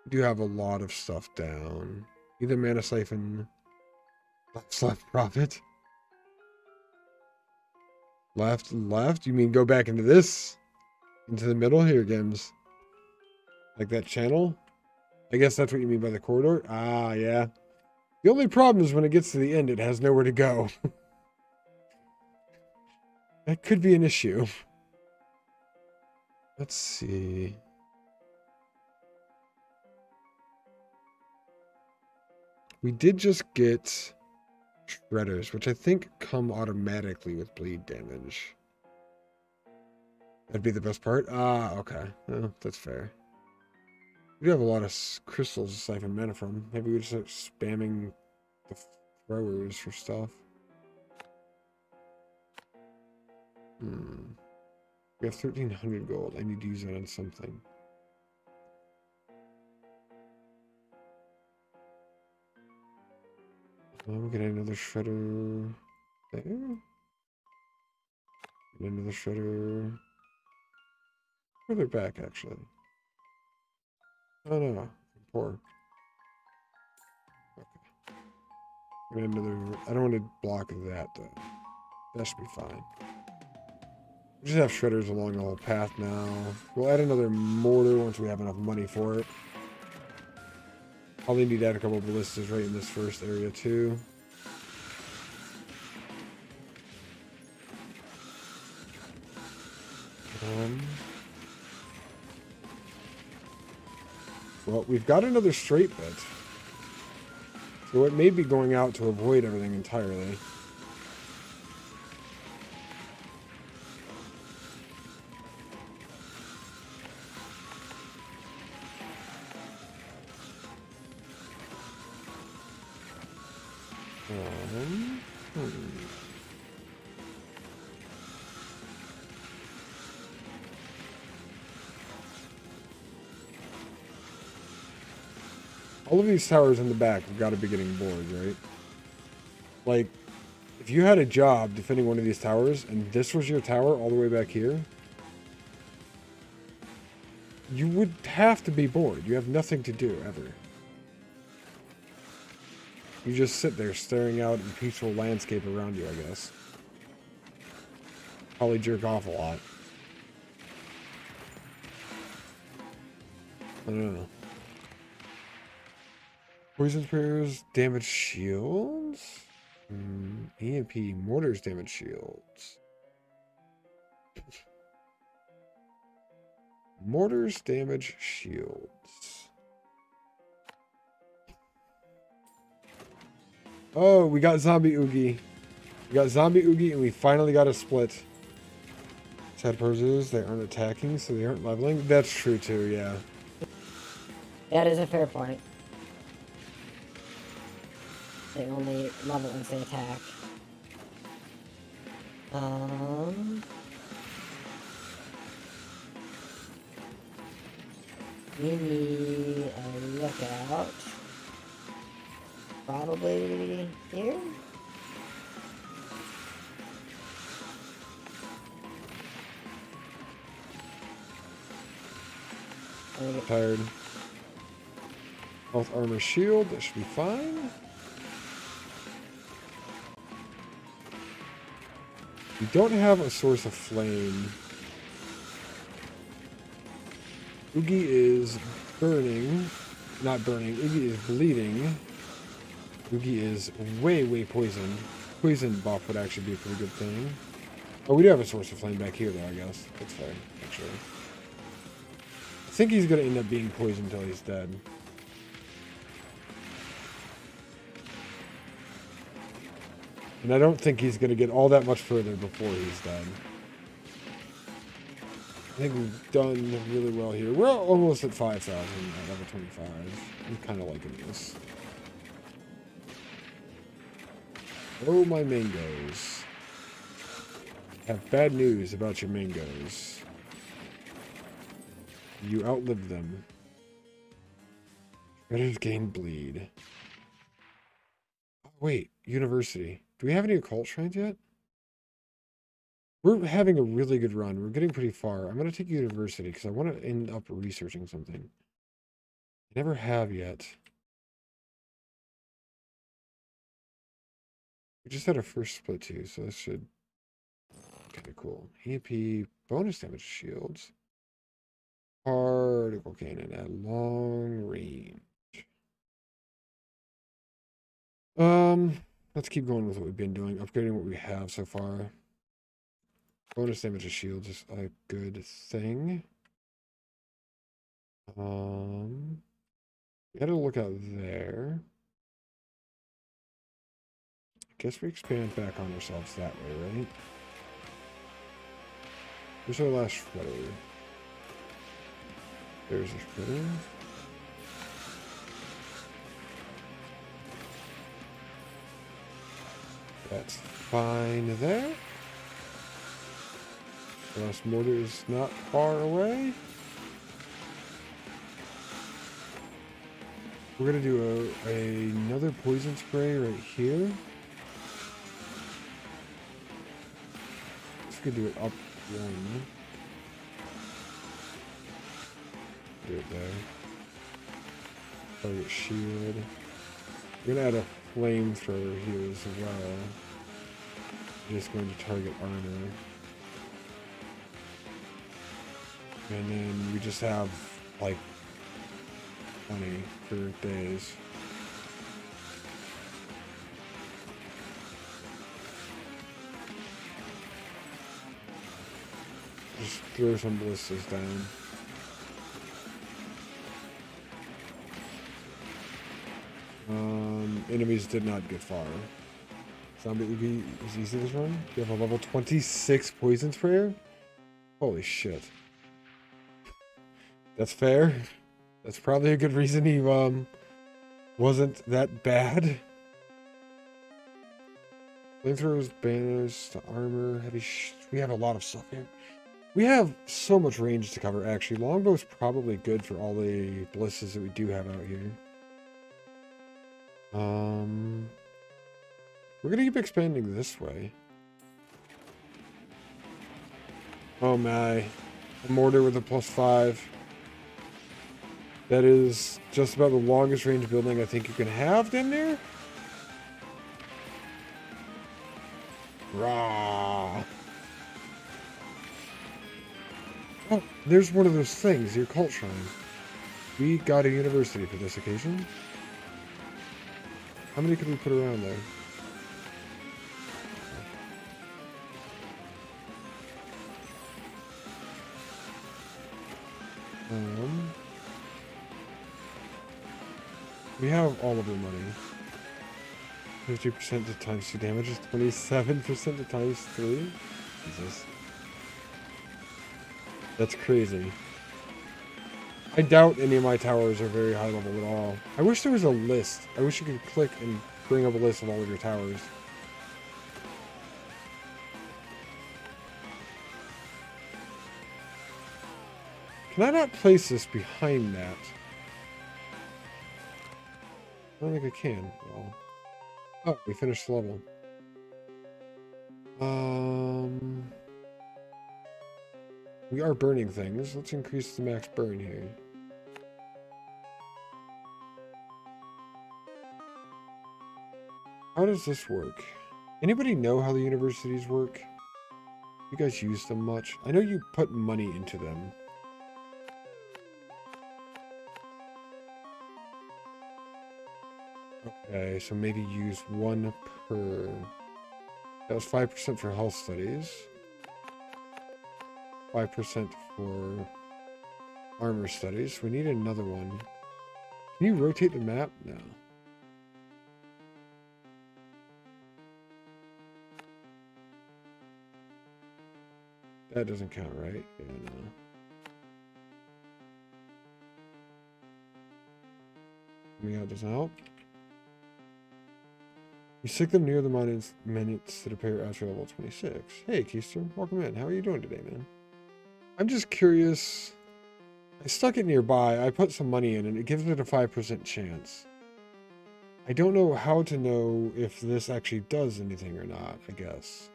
Do have a lot of stuff down. Either Mana Siphon, left, left, profit. Left, left? You mean go back into this? Into the middle here, Gims? Like that channel? I guess that's what you mean by the corridor? Ah, yeah. The only problem is when it gets to the end, it has nowhere to go. That could be an issue. Let's see. We did just get shredders, which I think come automatically with bleed damage. That'd be the best part. Ah, okay. Oh, that's fair. We do have a lot of crystals to siphon mana from. Maybe we just start spamming the throwers for stuff. Hmm. We have thirteen hundred gold. I need to use that on something. Well, we'll get another shredder there. Get another shredder. Further back, actually. Oh, no, no. Poor. Okay. Get another. I don't want to block that, though. That should be fine. We just have shredders along the whole path now. We'll add another mortar once we have enough money for it. Probably need to add a couple of ballistas right in this first area too. Um, well, we've got another straight bit. So it may be going out to avoid everything entirely. Um, hmm. All of these towers in the back have got to be getting bored, right? Like, if you had a job defending one of these towers, and this was your tower all the way back here, you would have to be bored. You have nothing to do, ever. You just sit there staring out at the peaceful landscape around you, I guess. Probably jerk off a lot. I don't know. Poison sprayers damage shields? Mm, E M P mortars damage shields. Mortars damage shields. Oh, we got zombie oogie. We got zombie oogie, and we finally got a split. Sad part is they aren't attacking, so they aren't leveling. That's true too, yeah. That is a fair point. They only level once they attack. Um. We need a lookout. Probably here? I'm tired. Health, armor, shield, that should be fine. We don't have a source of flame. Oogie is burning. Not burning, Oogie is bleeding. Oogie is way, way poisoned. Poison buff would actually be a pretty good thing. Oh, we do have a source of flame back here, though, I guess. That's fine, actually. I think he's going to end up being poisoned until he's dead. And I don't think he's going to get all that much further before he's dead. I think we've done really well here. We're almost at five thousand at level twenty-five. I'm kind of liking this. Oh, my mangoes. I have bad news about your mangoes. You outlived them. Credits gained bleed. Oh, wait, university. Do we have any occult shrines yet? We're having a really good run. We're getting pretty far. I'm going to take university because I want to end up researching something. I never have yet. We just had our first split too, so this should be kind of cool. E M P, bonus damage shields. Particle cannon at long range. Um, let's keep going with what we've been doing, upgrading what we have so far. Bonus damage to shields is a good thing. Um, we had a look out there. I guess we expand back on ourselves that way, right? Where's our last shredder? There's a shredder. That's fine there. The last mortar is not far away. We're going to do a, a, another poison spray right here. Let's go do it up one. Do it there. Target shield. We're going to add a flamethrower here as well. Just going to target armor. And then we just have, like, twenty for days. Just throw some ballistas down. Um, enemies did not get far. Zombie U B is easy this run. You have a level twenty-six poison sprayer? Holy shit. That's fair. That's probably a good reason he um wasn't that bad. Flamethrowers, banners, the armor, heavy. Sh we have a lot of stuff here. We have so much range to cover. Actually, longbow's probably good for all the ballistas that we do have out here. Um, we're gonna keep expanding this way. Oh my, a mortar with a plus five. That is just about the longest range building I think you can have in there. Rah! Oh, there's one of those things, the occult shrine. We got a university for this occasion. How many could we put around there? Um... We have all of our money. fifty percent to times two damage is twenty-seven percent to times three. Jesus. That's crazy. I doubt any of my towers are very high level at all. I wish there was a list. I wish you could click and bring up a list of all of your towers. Can I not place this behind that? I don't think I can. Oh, oh we finished the level. Um, we are burning things. Let's increase the max burn here. How does this work? Anybody know how the universities work? You guys use them much? I know you put money into them. Okay, so maybe use one per. That was five percent for health studies. five percent for armor studies. We need another one. Can you rotate the map? No. That doesn't count, right? Yeah, no. Coming out doesn't help. You stick them near the minus minutes that appear after level twenty-six. Hey, Keister, welcome in. How are you doing today, man? I'm just curious I stuck it nearby. I put some money in and it gives it a five percent chance. I don't know how to know if this actually does anything or not, I guess.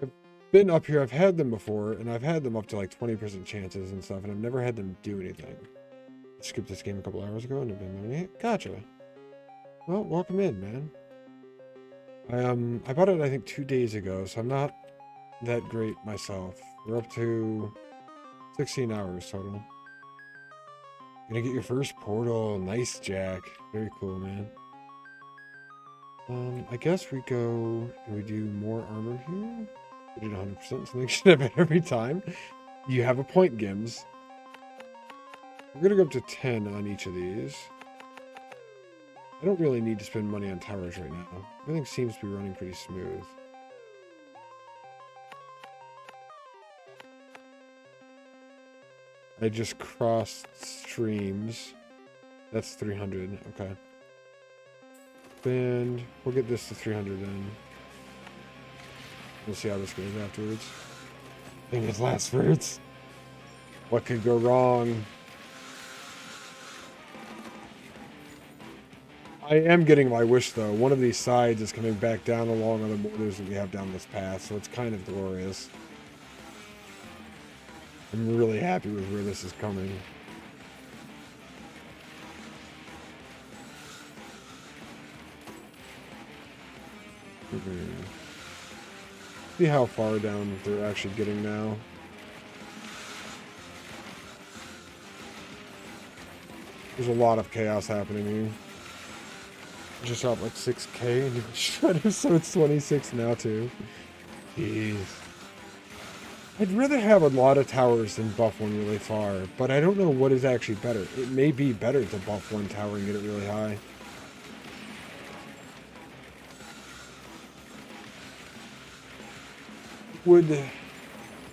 I've been up here, I've had them before, and I've had them up to like twenty percent chances and stuff, and I've never had them do anything. I skipped this game a couple hours ago and I've been doing it. Gotcha. Well, welcome in, man. I, um, I bought it, I think, two days ago, so I'm not that great myself. We're up to sixteen hours total. Gonna get your first portal. Nice, Jack. Very cool, man. Um, I guess we go... Can we do more armor here? We did one hundred percent, so they should have it every time. You have a point, Gims. We're gonna go up to ten on each of these. I don't really need to spend money on towers right now. Everything seems to be running pretty smooth. I just crossed streams. That's three hundred. Okay. And we'll get this to three hundred then. We'll see how this goes afterwards. I think it's last words. What could go wrong? I am getting my wish though. One of these sides is coming back down along other borders that we have down this path, so it's kind of glorious. I'm really happy with where this is coming. See how far down they're actually getting now. There's a lot of chaos happening here. Just up like six K and shredder, so it's twenty-six now too. Jeez. I'd rather have a lot of towers than buff one really far, but I don't know what is actually better. It may be better to buff one tower and get it really high. Would,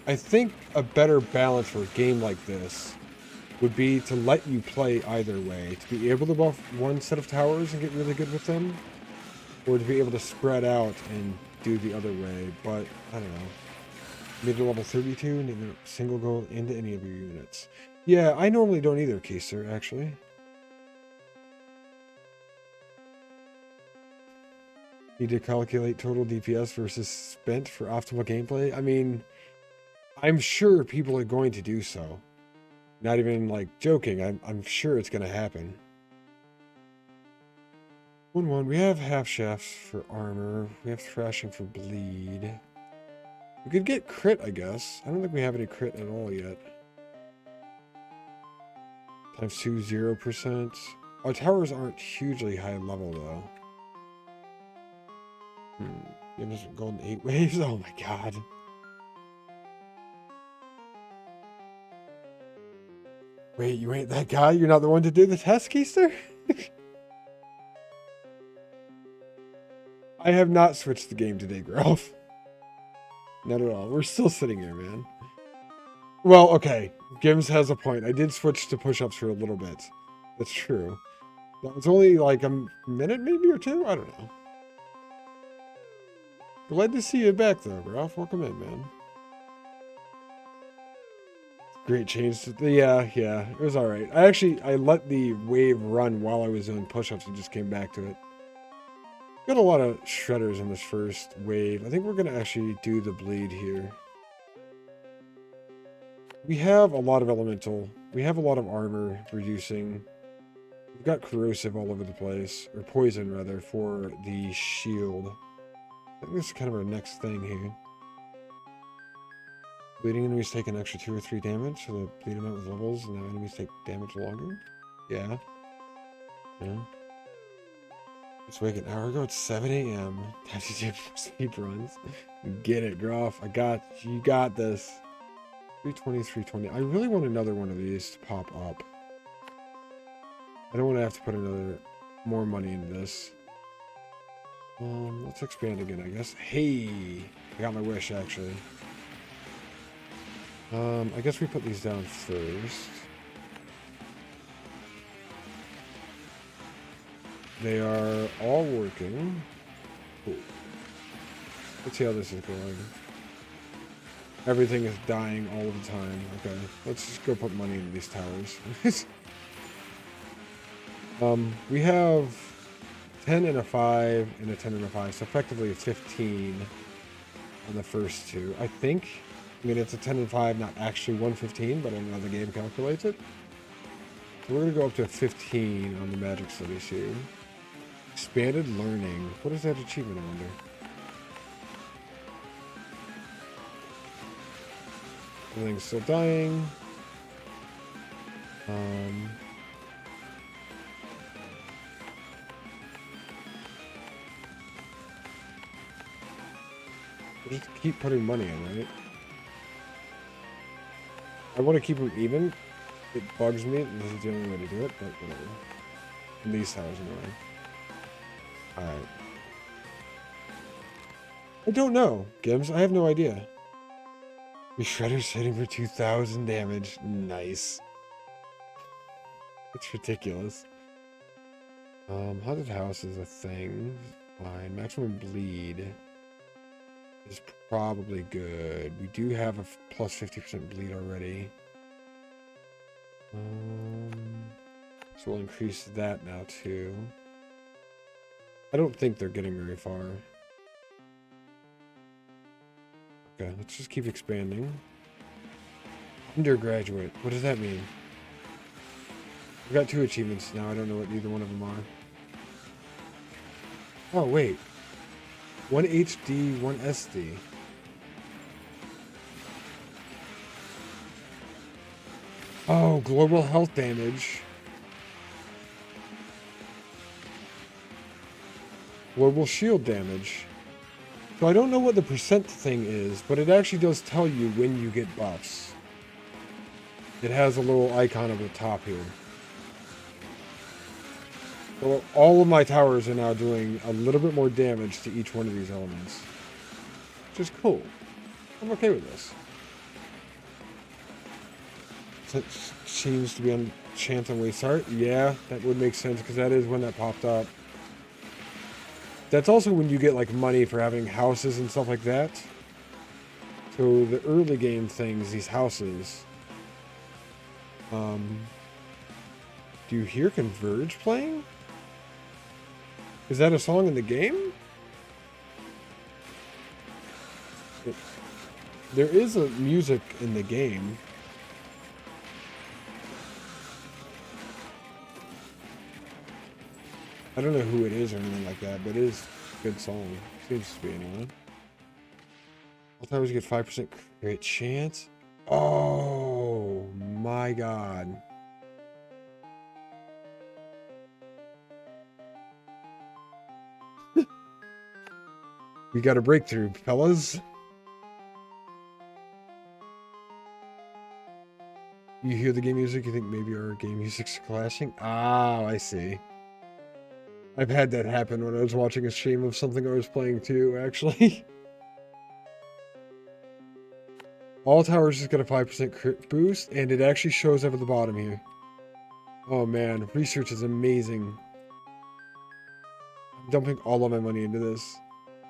I think a better balance for a game like this would be to let you play either way. To be able to buff one set of towers and get really good with them, or to be able to spread out and do the other way, but I don't know. Made it to level thirty-two and either single goal into any of your units. Yeah, I normally don't either, Keister, actually. Need to calculate total D P S versus spent for optimal gameplay. I mean, I'm sure people are going to do so. Not even, like, joking. I'm, I'm sure it's going to happen. one one. We have half shafts for armor. We have thrashing for bleed. We could get crit, I guess. I don't think we have any crit at all yet. Times two, zero percent. Our towers aren't hugely high level, though. Hmm. Give us golden eight waves? Oh my god. Wait, you ain't that guy? You're not the one to do the test, Keister? I have not switched the game today, Growlf. Not at all. We're still sitting here, man. Well, okay. Gims has a point. I did switch to push-ups for a little bit. That's true. That was only like a minute maybe or two? I don't know. Glad to see you back though, Ralph. Welcome in, man. Great change to the... Yeah, yeah. It was alright. I actually... I let the wave run while I was doing push-ups and just came back to it. Got a lot of shredders in this first wave. I think we're going to actually do the bleed here. We have a lot of elemental. We have a lot of armor reducing. We've got corrosive all over the place. Or poison, rather, for the shield. I think this is kind of our next thing here. Bleeding enemies take an extra two or three damage, so they bleed them out with levels, and now enemies take damage longer. Yeah. Yeah. Let's wake an hour ago. It's seven A M Time to do speed runs. Get it, Groff. I got you. You got this. three twenty, three twenty. I really want another one of these to pop up. I don't want to have to put another more money into this. Um, let's expand again, I guess. Hey, I got my wish actually. Um, I guess we put these down first. They are all working. Cool. Let's see how this is going. Everything is dying all the time. Okay, let's just go put money into these towers. um, we have ten and a five and a ten and a five, so effectively a fifteen on the first two, I think. I mean, it's a ten and five, not actually one fifteen, but I know the game calculates it. So we're going to go up to a fifteen on the Magic City soon. Expanded learning. What is that achievement, I wonder? Everything's still dying. Um, just keep putting money in, right? I want to keep them even. It bugs me. This is the only way to do it, but whatever. And these towers are annoying. Alright. I don't know, Gims. I have no idea. The Shredder's hitting for two thousand damage. Nice. It's ridiculous. Um, Haunted House is a thing. Fine. Maximum bleed is probably good. We do have a plus fifty percent bleed already. Um, so we'll increase that now, too. I don't think they're getting very far. Okay, let's just keep expanding. Undergraduate. What does that mean? I've got two achievements now. I don't know what either one of them are. Oh, wait. One H D, one S D. Oh, global health damage. Global shield damage. So I don't know what the percent thing is, but it actually does tell you when you get buffs. It has a little icon at the top here. So all of my towers are now doing a little bit more damage to each one of these elements. Which is cool. I'm okay with this. It seems to be on Chant and Wasteheart. Yeah, that would make sense, because that is when that popped up. That's also when you get, like, money for having houses and stuff like that. So the early game things, these houses. Um, do you hear Converge playing? Is that a song in the game? It, there is a music in the game. I don't know who it is or anything like that, but it is a good song. Seems to be anyway. All towers get five percent crit chance. Oh my god. We got a breakthrough, fellas. You hear the game music, you think maybe our game music's clashing? Ah, I see. I've had that happen when I was watching a stream of something I was playing too, actually. All towers just got a five percent crit boost, and it actually shows up at the bottom here. Oh man, research is amazing. I'm dumping all of my money into this.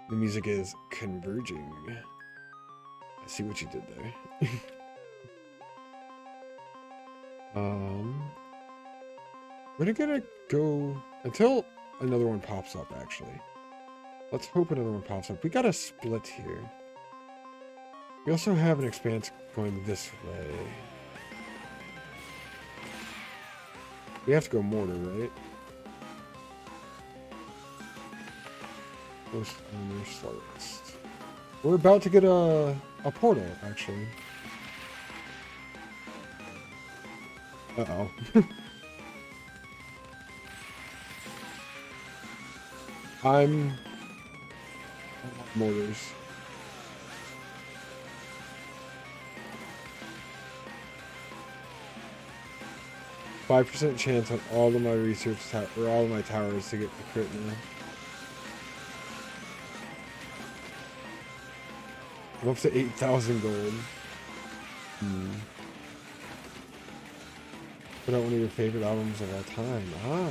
The music is converging. I see what you did there. um, we're gonna go until another one pops up, actually. Let's hope another one pops up. We got a split here. We also have an expanse going this way. We have to go mortar, right? Most on slowest. We're about to get a, a portal, actually. Uh-oh. I'm mortars. Five percent chance on all of my research tower or all of my towers to get the crit now. I'm up to eight thousand gold. Hmm. Put out one of your favorite albums of all time. Ah,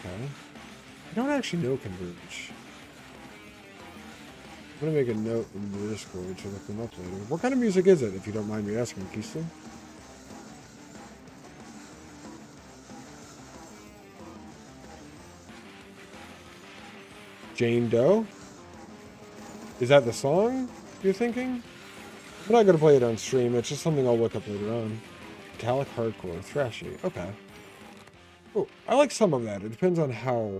okay. I don't actually know Converge. I'm going to make a note in the Discord to look them up later. What kind of music is it, if you don't mind me asking, Keystone? Jane Doe? Is that the song you're thinking? I'm not going to play it on stream. It's just something I'll look up later on. Metallic hardcore, thrashy. Okay. Oh, I like some of that. It depends on how,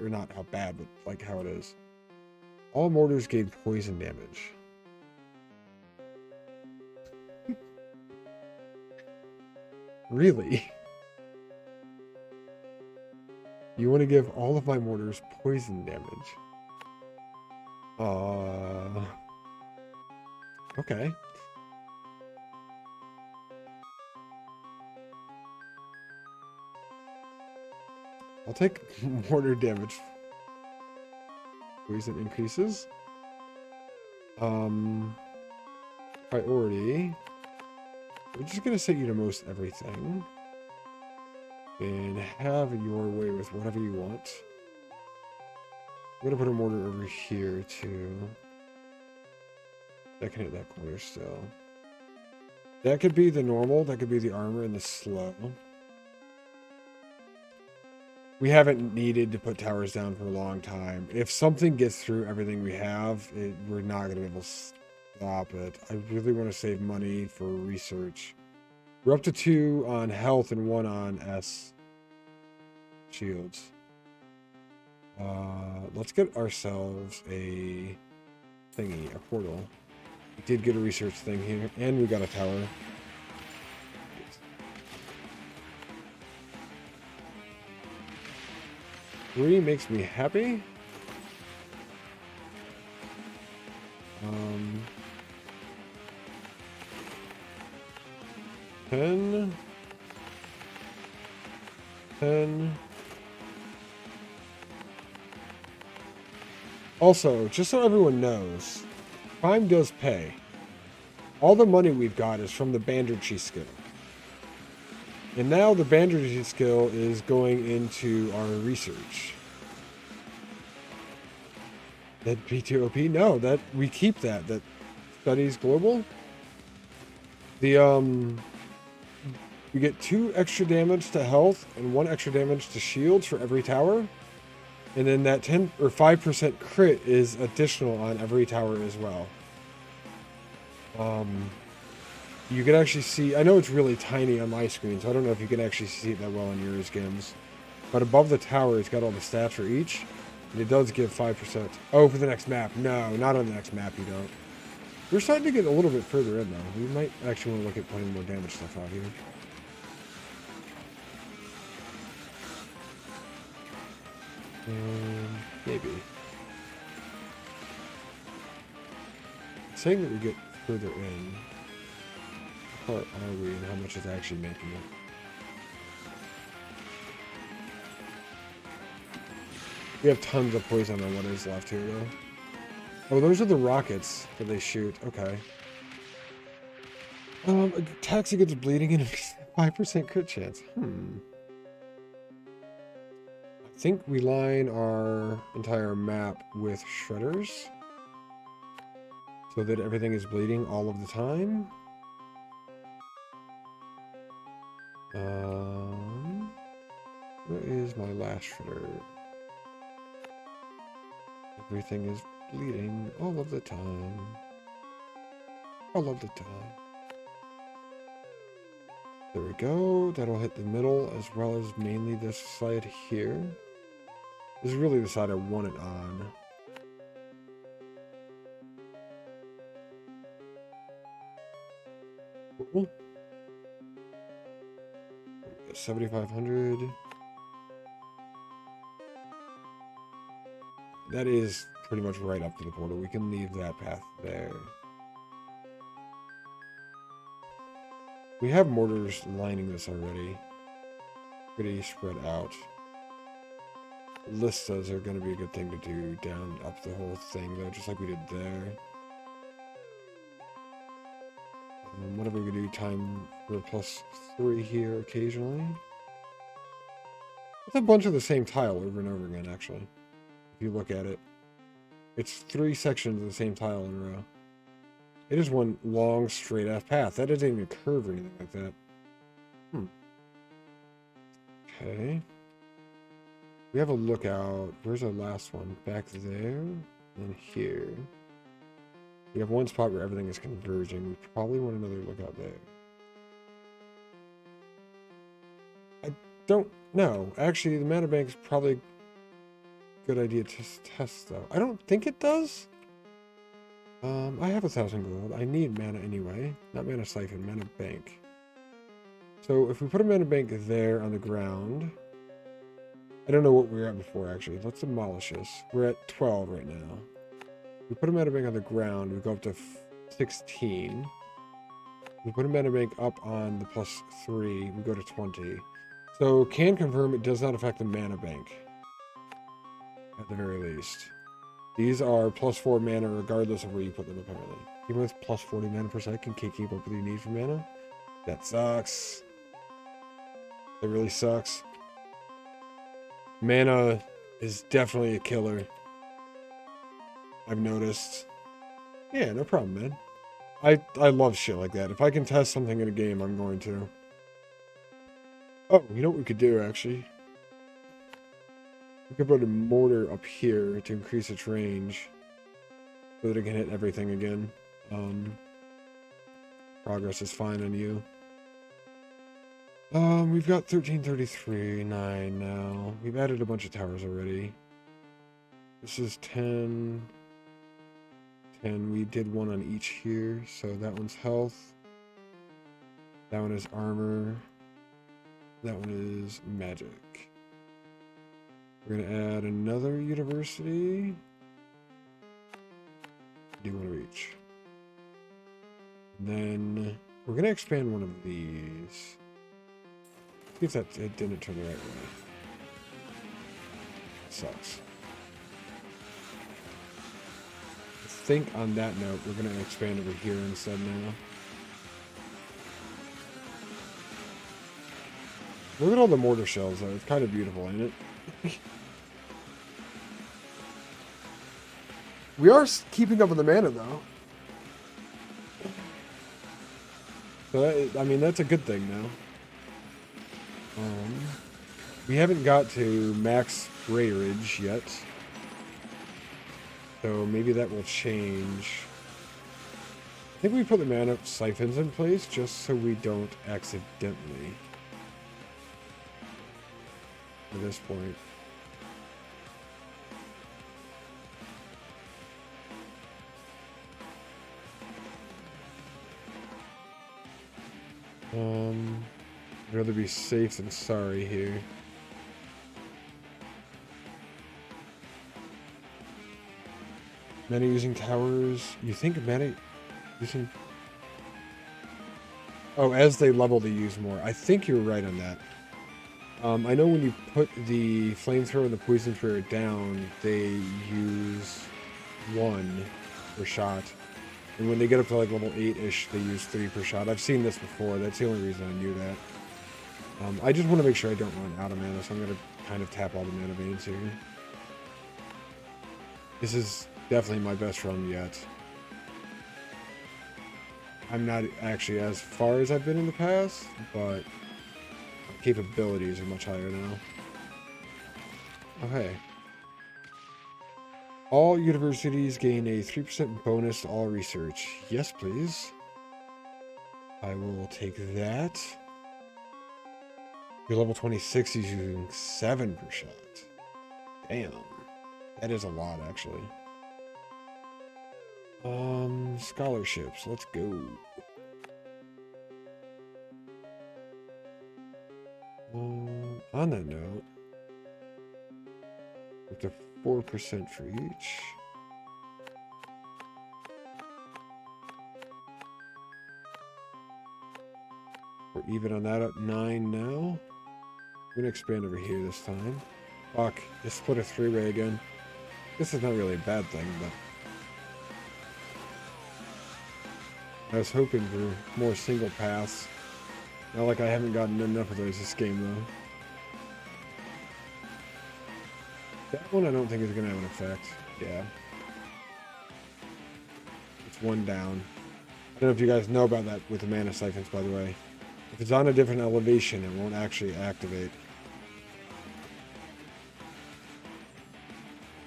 or not how bad, but like how it is. All mortars gave poison damage. Really? You want to give all of my mortars poison damage? Uh. Okay. I'll take mortar damage. Poison increases. Um, priority. We're just gonna set you to most everything. And have your way with whatever you want. I'm gonna put a mortar over here too. That can hit that corner still. That could be the normal, that could be the armor and the slow. We haven't needed to put towers down for a long time. If something gets through everything we have, it, we're not going to be able to stop it. I really want to save money for research. We're up to two on health and one on S shields. Uh, let's get ourselves a thingy, a portal. We did get a research thing here, and we got a tower. Three makes me happy. Um, ten, ten. Also, just so everyone knows, Prime does pay. All the money we've got is from the Banderchi skill. And now the bandaging skill is going into our research. That P two O P? No, that we keep that. That studies global. The um, you get two extra damage to health and one extra damage to shields for every tower, and then that ten or five percent crit is additional on every tower as well. Um. You can actually see, I know it's really tiny on my screen, so I don't know if you can actually see it that well on yours, Gims. But above the tower, it's got all the stats for each, and it does give five percent. Oh, for the next map. No, not on the next map, you don't. We're starting to get a little bit further in, though. We might actually want to look at putting more damage stuff out here. Um, maybe. It's saying that we get further in. How far are we and how much is actually making it? We have tons of poison on what is left here, though. Oh, those are the rockets that they shoot. Okay. Um, attacks against bleeding and a five percent crit chance. Hmm. I think we line our entire map with shredders so that everything is bleeding all of the time. Um, where is my last shredder? Everything is bleeding all of the time. All of the time. There we go. That'll hit the middle as well as mainly this side here. This is really the side I want it on. Ooh. seventy-five hundred. That is pretty much right up to the portal. We can leave that path there. We have mortars lining this already. Pretty spread out. Listas are going to be a good thing to do down up the whole thing, though, just like we did there. Um, whatever we do, time for a plus three here occasionally. It's a bunch of the same tile over and over again, actually. If you look at it, It's three sections of the same tile in a row. It is one long, straight-off path. That doesn't even curve or anything like that. Hmm. Okay. We have a lookout. Where's our last one? Back there and here. We have one spot where everything is converging. We probably want another lookout there. I don't know. Actually, the matter bank is probably a good idea to test, though. I don't think it does. Um, I have a thousand gold. I need mana anyway. Not mana siphon, mana bank. So if we put a mana bank there on the ground, I don't know what we were at before, actually. Let's demolish this. We're at twelve right now. We put a mana bank on the ground, we go up to sixteen. We put a mana bank up on the plus three, we go to twenty. So can confirm it does not affect the mana bank, at the very least. These are plus four mana regardless of where you put them, apparently. Even with plus forty mana per second, can't keep up with your need for mana. That sucks. That really sucks. Mana is definitely a killer, I've noticed. Yeah, no problem, man. I, I love shit like that. If I can test something in a game, I'm going to. Oh, you know what we could do, actually? We could put a mortar up here to increase its range so that it can hit everything again. Um, progress is fine on you. Um, we've got thirteen thirty-three, nine now. We've added a bunch of towers already. This is ten, ten. We did one on each here, so that one's health. That one is armor. That one is magic. We're going to add another university. I do want to reach. And then we're going to expand one of these. See if that it didn't turn the right way. Sucks. I think on that note, we're going to expand over here instead now. Look at all the mortar shells, though. It's kind of beautiful, ain't it? We are keeping up with the mana, though. So that is, I mean, that's a good thing now. Um, we haven't got to max rage yet, so maybe that will change. I think we put the mana siphons in place just so we don't accidentally. At this point. Um, I'd rather be safe than sorry here. Mana using towers. You think mana using... Oh, as they level they use more. I think you're right on that. Um, I know when you put the flamethrower and the poison spear down, they use one per shot. And when they get up to like level eight-ish, they use three per shot. I've seen this before. That's the only reason I knew that. Um, I just want to make sure I don't run out of mana, so I'm going to kind of tap all the mana veins here. This is definitely my best run yet. I'm not actually as far as I've been in the past, but my capabilities are much higher now. Okay. All universities gain a three percent bonus to all research. Yes, please. I will take that. Your level twenty-six is using seven per shot. Damn. That is a lot, actually. Um, scholarships. Let's go. Um, on that note, up to four percent for each. We're even on that, up nine now. We're going to expand over here this time. Fuck, just split a three-way again. This is not really a bad thing, but... I was hoping for more single paths. Not like I haven't gotten enough of those this game, though. That one I don't think is going to have an effect. Yeah. one down. I don't know if you guys know about that with the mana siphons, by the way. If it's on a different elevation, it won't actually activate.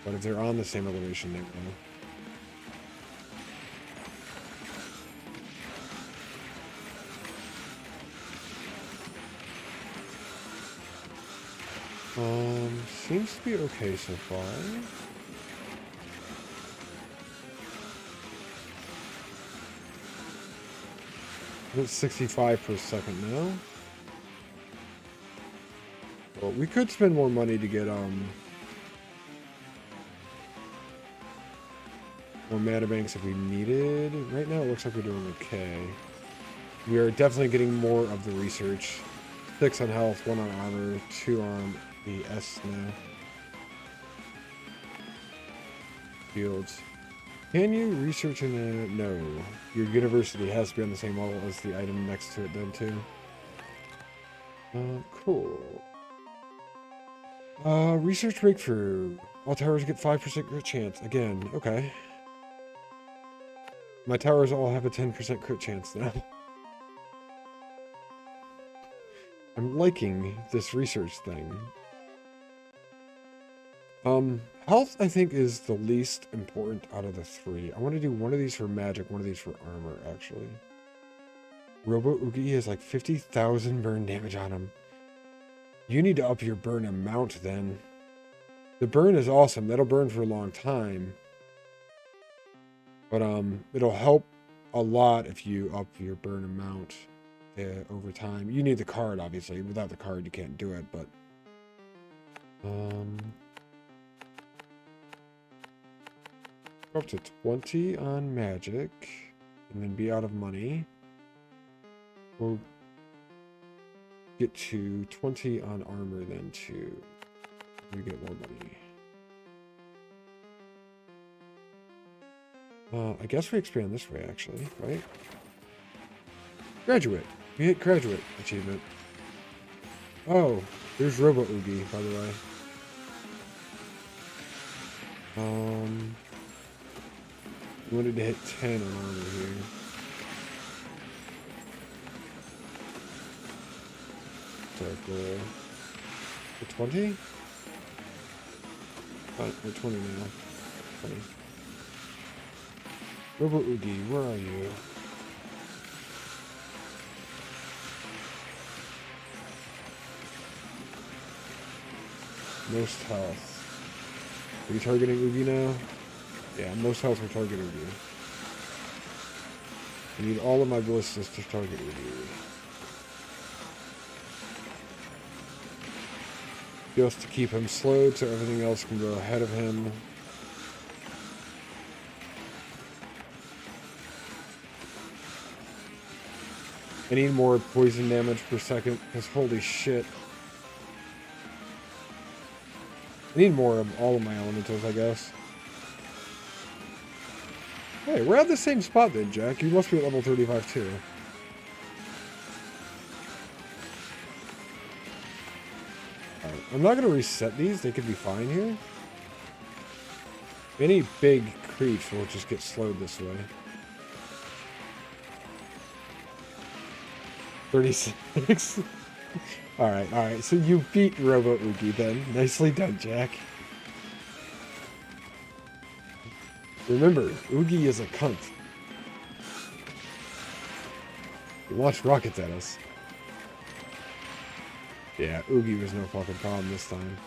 But if they're on the same elevation, they will. Um, seems to be okay so far. It's sixty-five per second now. Well, we could spend more money to get, um... more mana banks if we needed. Right now, it looks like we're doing okay. We are definitely getting more of the research. Six on health, one on armor, two on the S now. Fields. Can you research in a... No. Your university has to be on the same level as the item next to it then, too. Uh, cool. Uh, research breakthrough. All towers get five percent crit chance. Again, okay. My towers all have a ten percent crit chance now. I'm liking this research thing. Um... Health, I think, is the least important out of the three. I want to do one of these for magic, one of these for armor, actually. Robo Oogie has like fifty thousand burn damage on him. You need to up your burn amount, then. The burn is awesome. That'll burn for a long time. But um, it'll help a lot if you up your burn amount uh, over time. You need the card, obviously. Without the card, you can't do it, but... Um... up to twenty on magic and then be out of money. We'll get to twenty on armor then to we get more money. Uh, I guess we expand this way actually, right? Graduate. We hit graduate achievement. Oh, there's Robo Oogie, by the way. Um I wanted to hit ten on armor here. Circle. For twenty? Fine, we're twenty now. twenty. Robo Oogie, where are you? Most health. Are you targeting Oogie now? Yeah, most health are targeted with you. I need all of my ballistas to target with you. Just to keep him slowed so everything else can go ahead of him. I need more poison damage per second, because holy shit. I need more of all of my elementals, I guess. Hey, we're at the same spot then, Jack. You must be at level thirty-five too. Alright, I'm not going to reset these. They could be fine here. Any big creeps will just get slowed this way. thirty-six. Alright, alright. So you beat Robo Oogie then. Nicely done, Jack. Remember, Oogie is a cunt. He launched rockets at us. Yeah, Oogie was no fucking problem this time.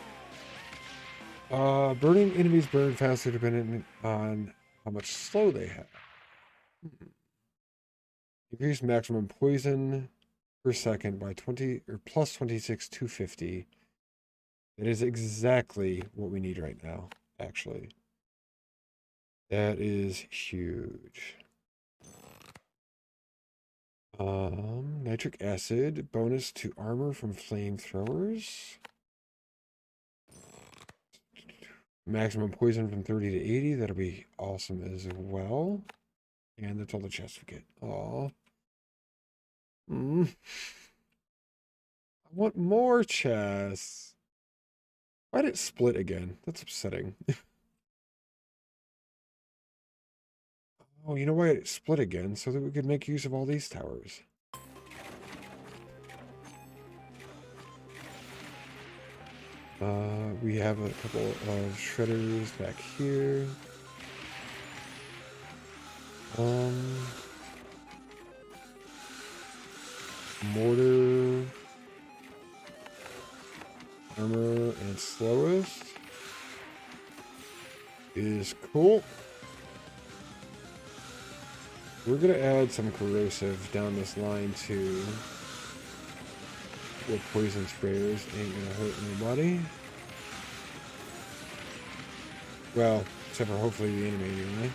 Uh, burning enemies burn faster depending on how much slow they have. Increase maximum poison per second by twenty or plus twenty-six, two hundred fifty. That is exactly what we need right now, actually. That is huge. Um, nitric acid, bonus to armor from flamethrowers. Maximum poison from thirty to eighty, that'll be awesome as well. And that's all the chests we get. Aw. Mm. I want more chests. Why did it split again? That's upsetting. Oh, you know why it split again? So that we could make use of all these towers. Uh, we have a couple of shredders back here. Um, mortar, armor, and slowest is cool. We're gonna add some corrosive down this line too. Well, poison sprayers ain't gonna hurt anybody. Well, except for hopefully the enemy, anyway.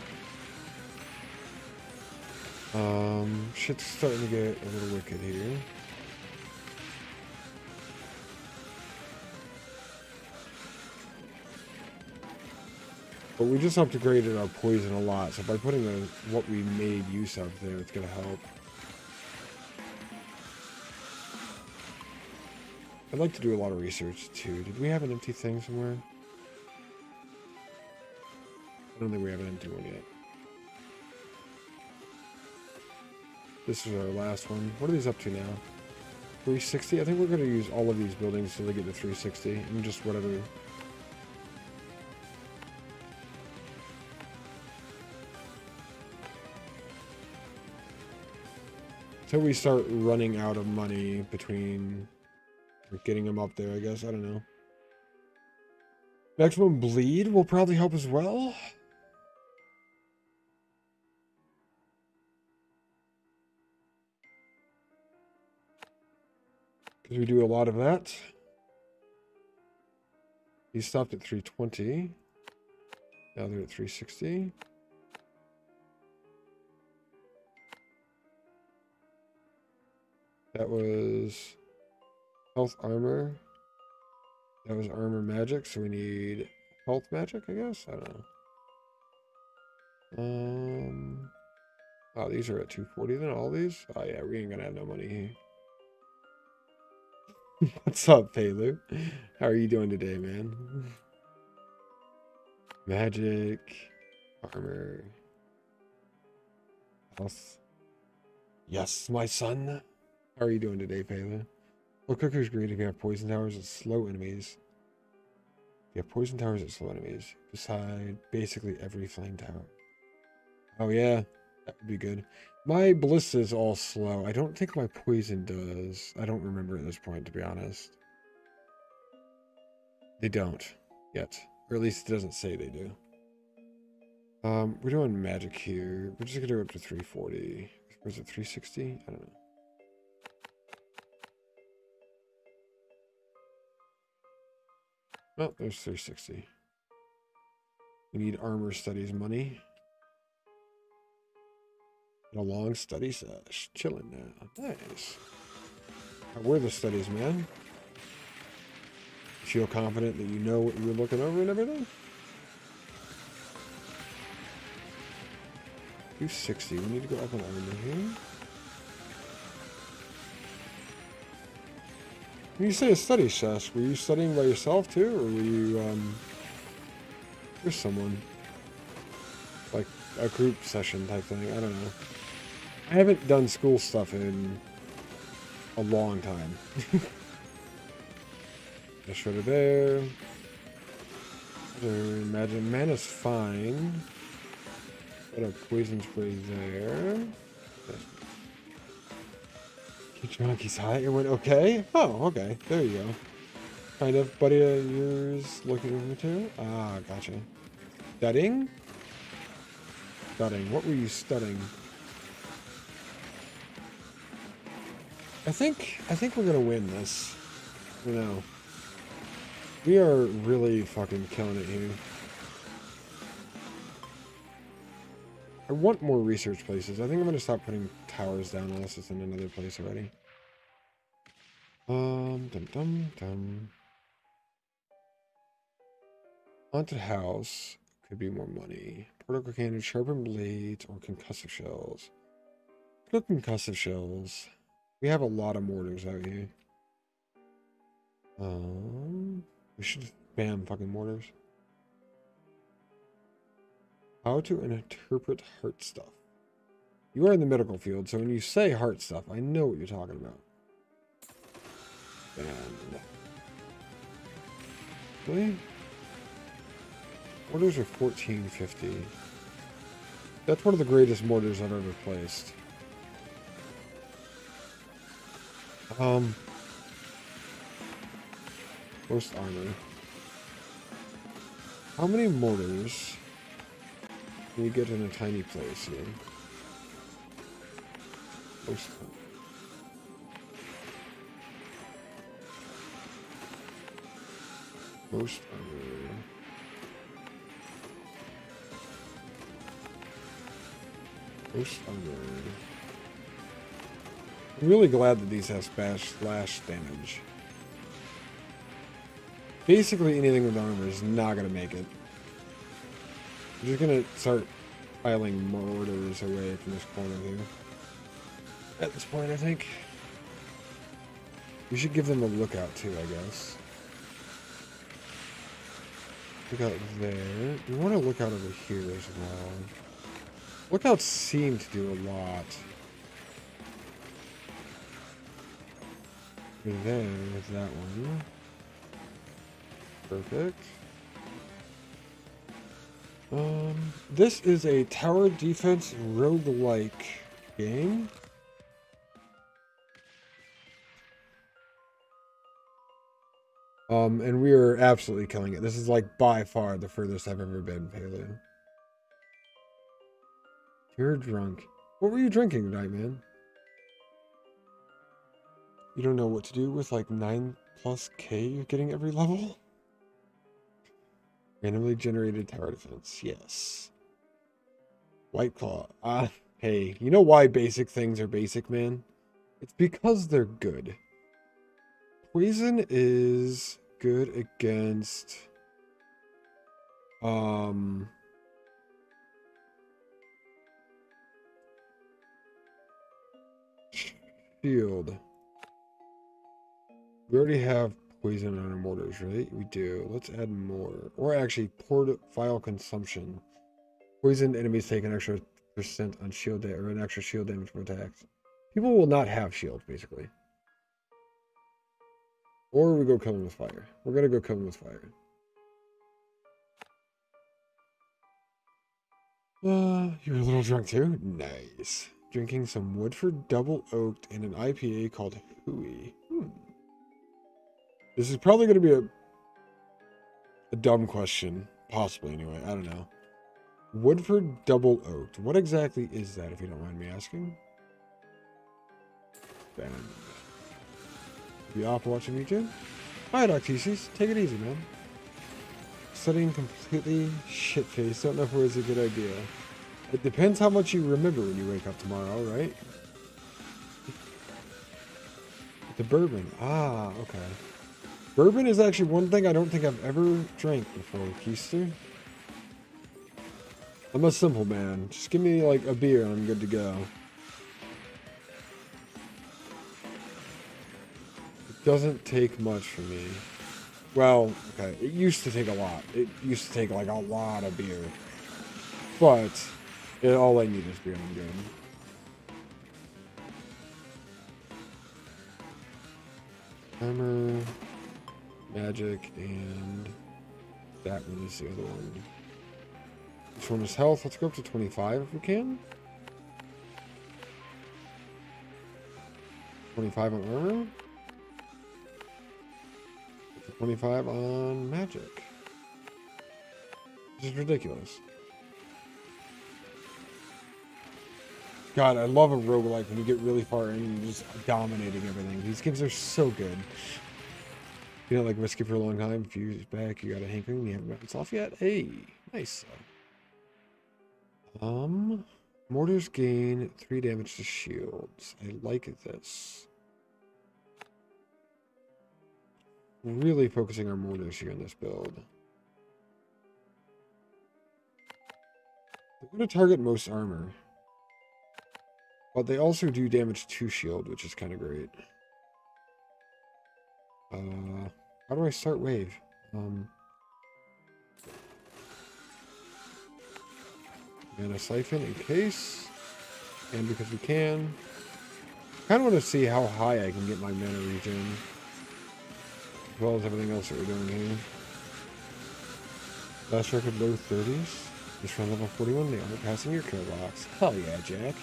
Um, shit's starting to get a little wicked here. But we just upgraded our poison a lot, so by putting the, what we made use of there, it's gonna help. I'd like to do a lot of research too. Did we have an empty thing somewhere? I don't think we have an empty one yet. This is our last one. What are these up to now? three sixty? I think we're going to use all of these buildings so they get to three sixty and just whatever. So we start running out of money between... Getting them up there, I guess. I don't know. Maximum bleed will probably help as well. Because we do a lot of that. He stopped at three twenty. Now they're at three sixty. That was... health armor. That was armor magic, so we need health magic, I guess? I don't know. Um, oh, these are at two forty then, all these? Oh yeah, we ain't gonna have no money. What's up, Paylu? How are you doing today, man? Magic. Armor. Health. Yes, my son. How are you doing today, Paylu? Well, Cuckoo's great if you have poison towers and slow enemies. If you have poison towers and slow enemies, beside basically every flame tower. Oh yeah, that would be good. My bliss is all slow. I don't think my poison does. I don't remember at this point, to be honest. They don't yet, or at least it doesn't say they do. Um, we're doing magic here. We're just gonna go up to three forty. Or is it three sixty? I don't know. Oh, there's three sixty. We need armor studies money. And a long study sesh. Chilling now. Nice. How were the studies, man? Feel confident that you know what you were looking over and everything? two sixty. We need to go up on armor here. When you say a study sesh, were you studying by yourself too, or were you um, with someone? Like a group session type thing, I don't know. I haven't done school stuff in a long time. I should have there. Imagine mana's fine. Put a poison spray there. Get your monkey's high. It went okay. Oh, okay. There you go. Kind of buddy of yours looking over to. Ah, gotcha. Studying? Studying. What were you studying? I think I think we're gonna win this. You know. We are really fucking killing it here. I want more research places. I think I'm going to stop putting towers down unless it's in another place already. Um, dum dum dum. Haunted house. Could be more money. Particle cannon, sharpened blades, or concussive shells. Look, concussive shells. We have a lot of mortars out here. Um, we should spam fucking mortars. How to interpret heart stuff. You are in the medical field, so when you say heart stuff, I know what you're talking about. And... really? Mortars are fourteen fifty. That's one of the greatest mortars I've ever placed. Um... Most armor. How many mortars can you get in a tiny place here? Most armor. Most armor. Most armor. I'm really glad that these have splash, slash damage. Basically anything with armor is not going to make it. I'm just going to start piling mortars away from this corner here. At this point, I think. We should give them a lookout too, I guess. Look out there. We want to look out over here as well. Lookouts seem to do a lot. Over there with that one. Perfect. Um, this is a tower defense roguelike game. Um, and we are absolutely killing it. This is like by far the furthest I've ever been, Paleo. You're drunk. What were you drinking tonight, man? You don't know what to do with like nine plus K you're getting every level? Randomly generated tower defense, yes. White Claw. Ah, hey, you know why basic things are basic, man? It's because they're good. Poison is good against... Um... shield. We already have... poison on our mortars, right? We do. Let's add more. Or actually, port file consumption. Poisoned enemies take an extra percent on shield damage, or an extra shield damage from attacks. People will not have shield, basically. Or we go kill them with fire. We're gonna go kill them with fire. Uh, you're a little drunk too? Nice. Drinking some Woodford Double Oaked and an I P A called Hooey. Hmm. This is probably going to be a, a dumb question. Possibly, anyway. I don't know. Woodford Double Oaked. What exactly is that, if you don't mind me asking? Bam. You off watching YouTube? Hi, Doc T Cs. Take it easy, man. Studying completely shit-faced. Don't know if it was a good idea. It depends how much you remember when you wake up tomorrow, right? The bourbon. Ah, okay. Bourbon is actually one thing I don't think I've ever drank before, Keister. I'm a simple man. Just give me, like, a beer and I'm good to go. It doesn't take much for me. Well, okay, it used to take a lot. It used to take, like, a lot of beer. But, it, all I need is beer and I'm good. Hammer... magic, and that one is the other one. This one is health. Let's go up to twenty-five if we can. twenty-five on armor. twenty-five on magic. This is ridiculous. God, I love a roguelike when you get really far in and you're just dominating everything. These games are so good. You know, like whiskey for a long time, a few years back, you got a hankering, you haven't gotten it off yet? Hey, nice. Um, mortars gain three damage to shields. I like this. Really focusing our mortars here in this build. They're going to target most armor. But they also do damage to shield, which is kind of great. Uh... How do I start wave? Um, mana siphon in case. And because we can. I kind of want to see how high I can get my mana regen. As well as everything else that we're doing here. Last record low thirties. Just run level forty-one, now passing your kill box. Hell yeah, Jack.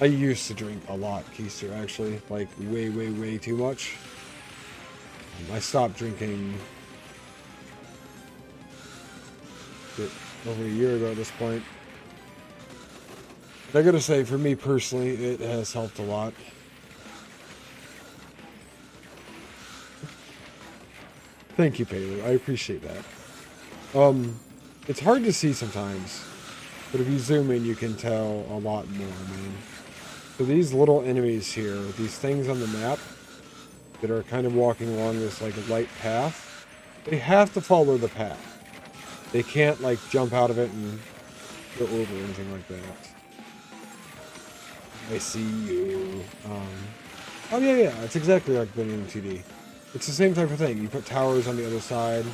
I used to drink a lot, Keister, actually. Like, way, way, way too much. Um, I stopped drinking over a year ago at this point. But I gotta say, for me personally, it has helped a lot. Thank you, Paley. I appreciate that. Um, it's hard to see sometimes, but if you zoom in, you can tell a lot more, man. So these little enemies here, these things on the map that are kind of walking along this, like, light path, they have to follow the path. They can't, like, jump out of it and go over or anything like that. I see you. Um, oh, yeah, yeah. It's exactly like Bloons T D. It's the same type of thing. You put towers on the other side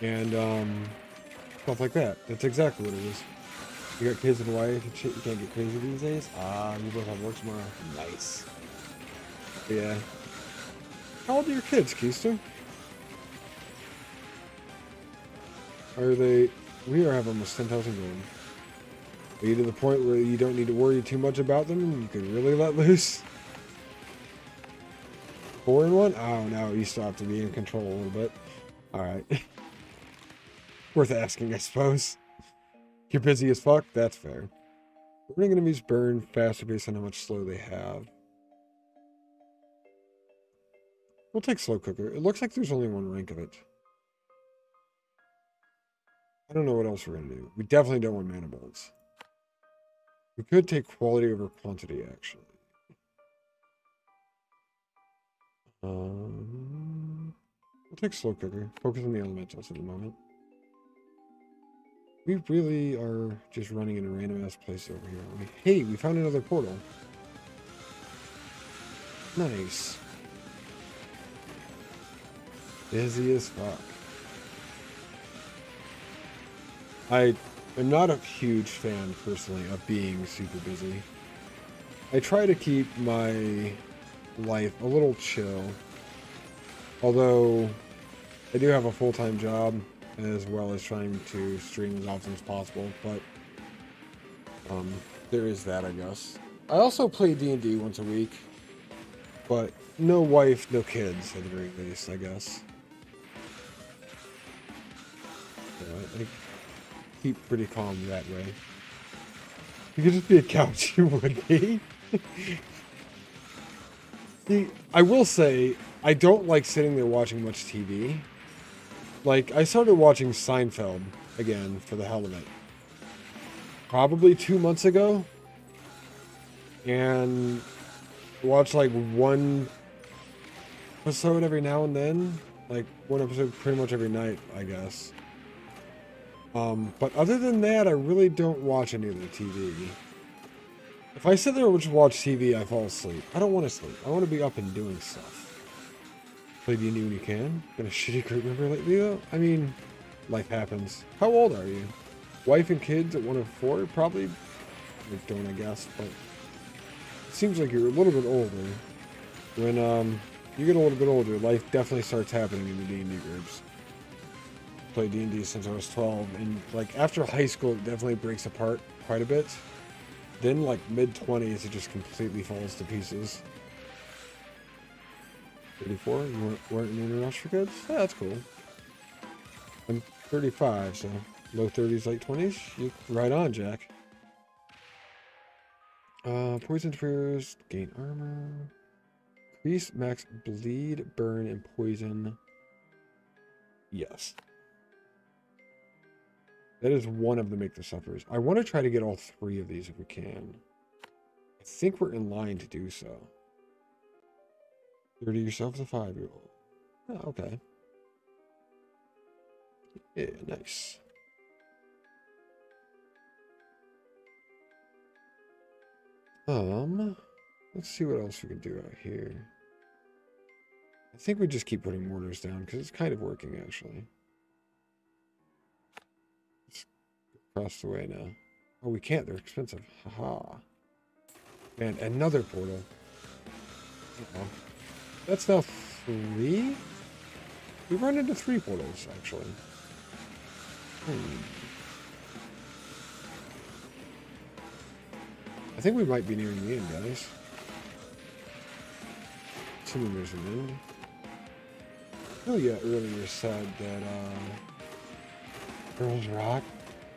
and um, stuff like that. That's exactly what it is. You got kids in Hawaii. You can't get crazy these days. Ah, you both have work tomorrow. Nice. But yeah. How old are your kids, Keister? Are they... We are having almost ten thousand going. Are you to the point where you don't need to worry too much about them and you can really let loose? Four and one? Oh, no, you still have to be in control a little bit. Alright. Worth asking, I suppose. You're busy as fuck? That's fair. Burning enemies burn faster based on how much slow they have. We'll take slow cooker. It looks like there's only one rank of it. I don't know what else we're going to do. We definitely don't want mana bolts. We could take quality over quantity, actually. Um, we'll take slow cooker. Focus on the elementals at the moment. We really are just running in a random ass place over here. Like, hey, we found another portal. Nice. Busy as fuck. I am not a huge fan, personally, of being super busy. I try to keep my life a little chill, although I do have a full-time job as well as trying to stream as often as possible, but um, there is that, I guess. I also play D and D once a week, but no wife, no kids at the very least, I guess. Yeah, I keep pretty calm that way. You could just be a couch, you would be. See, I will say, I don't like sitting there watching much T V. Like, I started watching Seinfeld again for the hell of it. Probably two months ago. And watched like one episode every now and then. Like one episode pretty much every night, I guess. Um, but other than that, I really don't watch any of the T V. If I sit there and just watch T V, I fall asleep. I don't want to sleep. I want to be up and doing stuff. Play D and D when you can. Been a shitty group member lately, though. I mean, life happens. How old are you? Wife and kids at one of four? Probably. I don't, I guess. But it seems like you're a little bit older. When um, you get a little bit older, life definitely starts happening in the D and D groups. Played D and D since I was twelve, and like after high school, it definitely breaks apart quite a bit. Then, like, mid-twenties, it just completely falls to pieces. thirty-four? You weren't, weren't in a rush for kids? Yeah, that's cool. I'm thirty-five, so low thirties, late twenties? You, right on, Jack. Uh, poison spears, gain armor. Increase max bleed, burn, and poison. Yes. That is one of the Make the Suffers. I want to try to get all three of these if we can. I think we're in line to do so. thirty yourself as a five-year-old. Oh, okay. Yeah, nice. Um, let's see what else we can do out here. I think we just keep putting mortars down because it's kind of working, actually. Across the way now. Oh, we can't. They're expensive. Haha. And another portal. Uh-oh. That's now three? We run into three portals, actually. Hmm. I think we might be nearing the end, guys. Assuming there's an end. Helio earlier said that, uh, girls rock.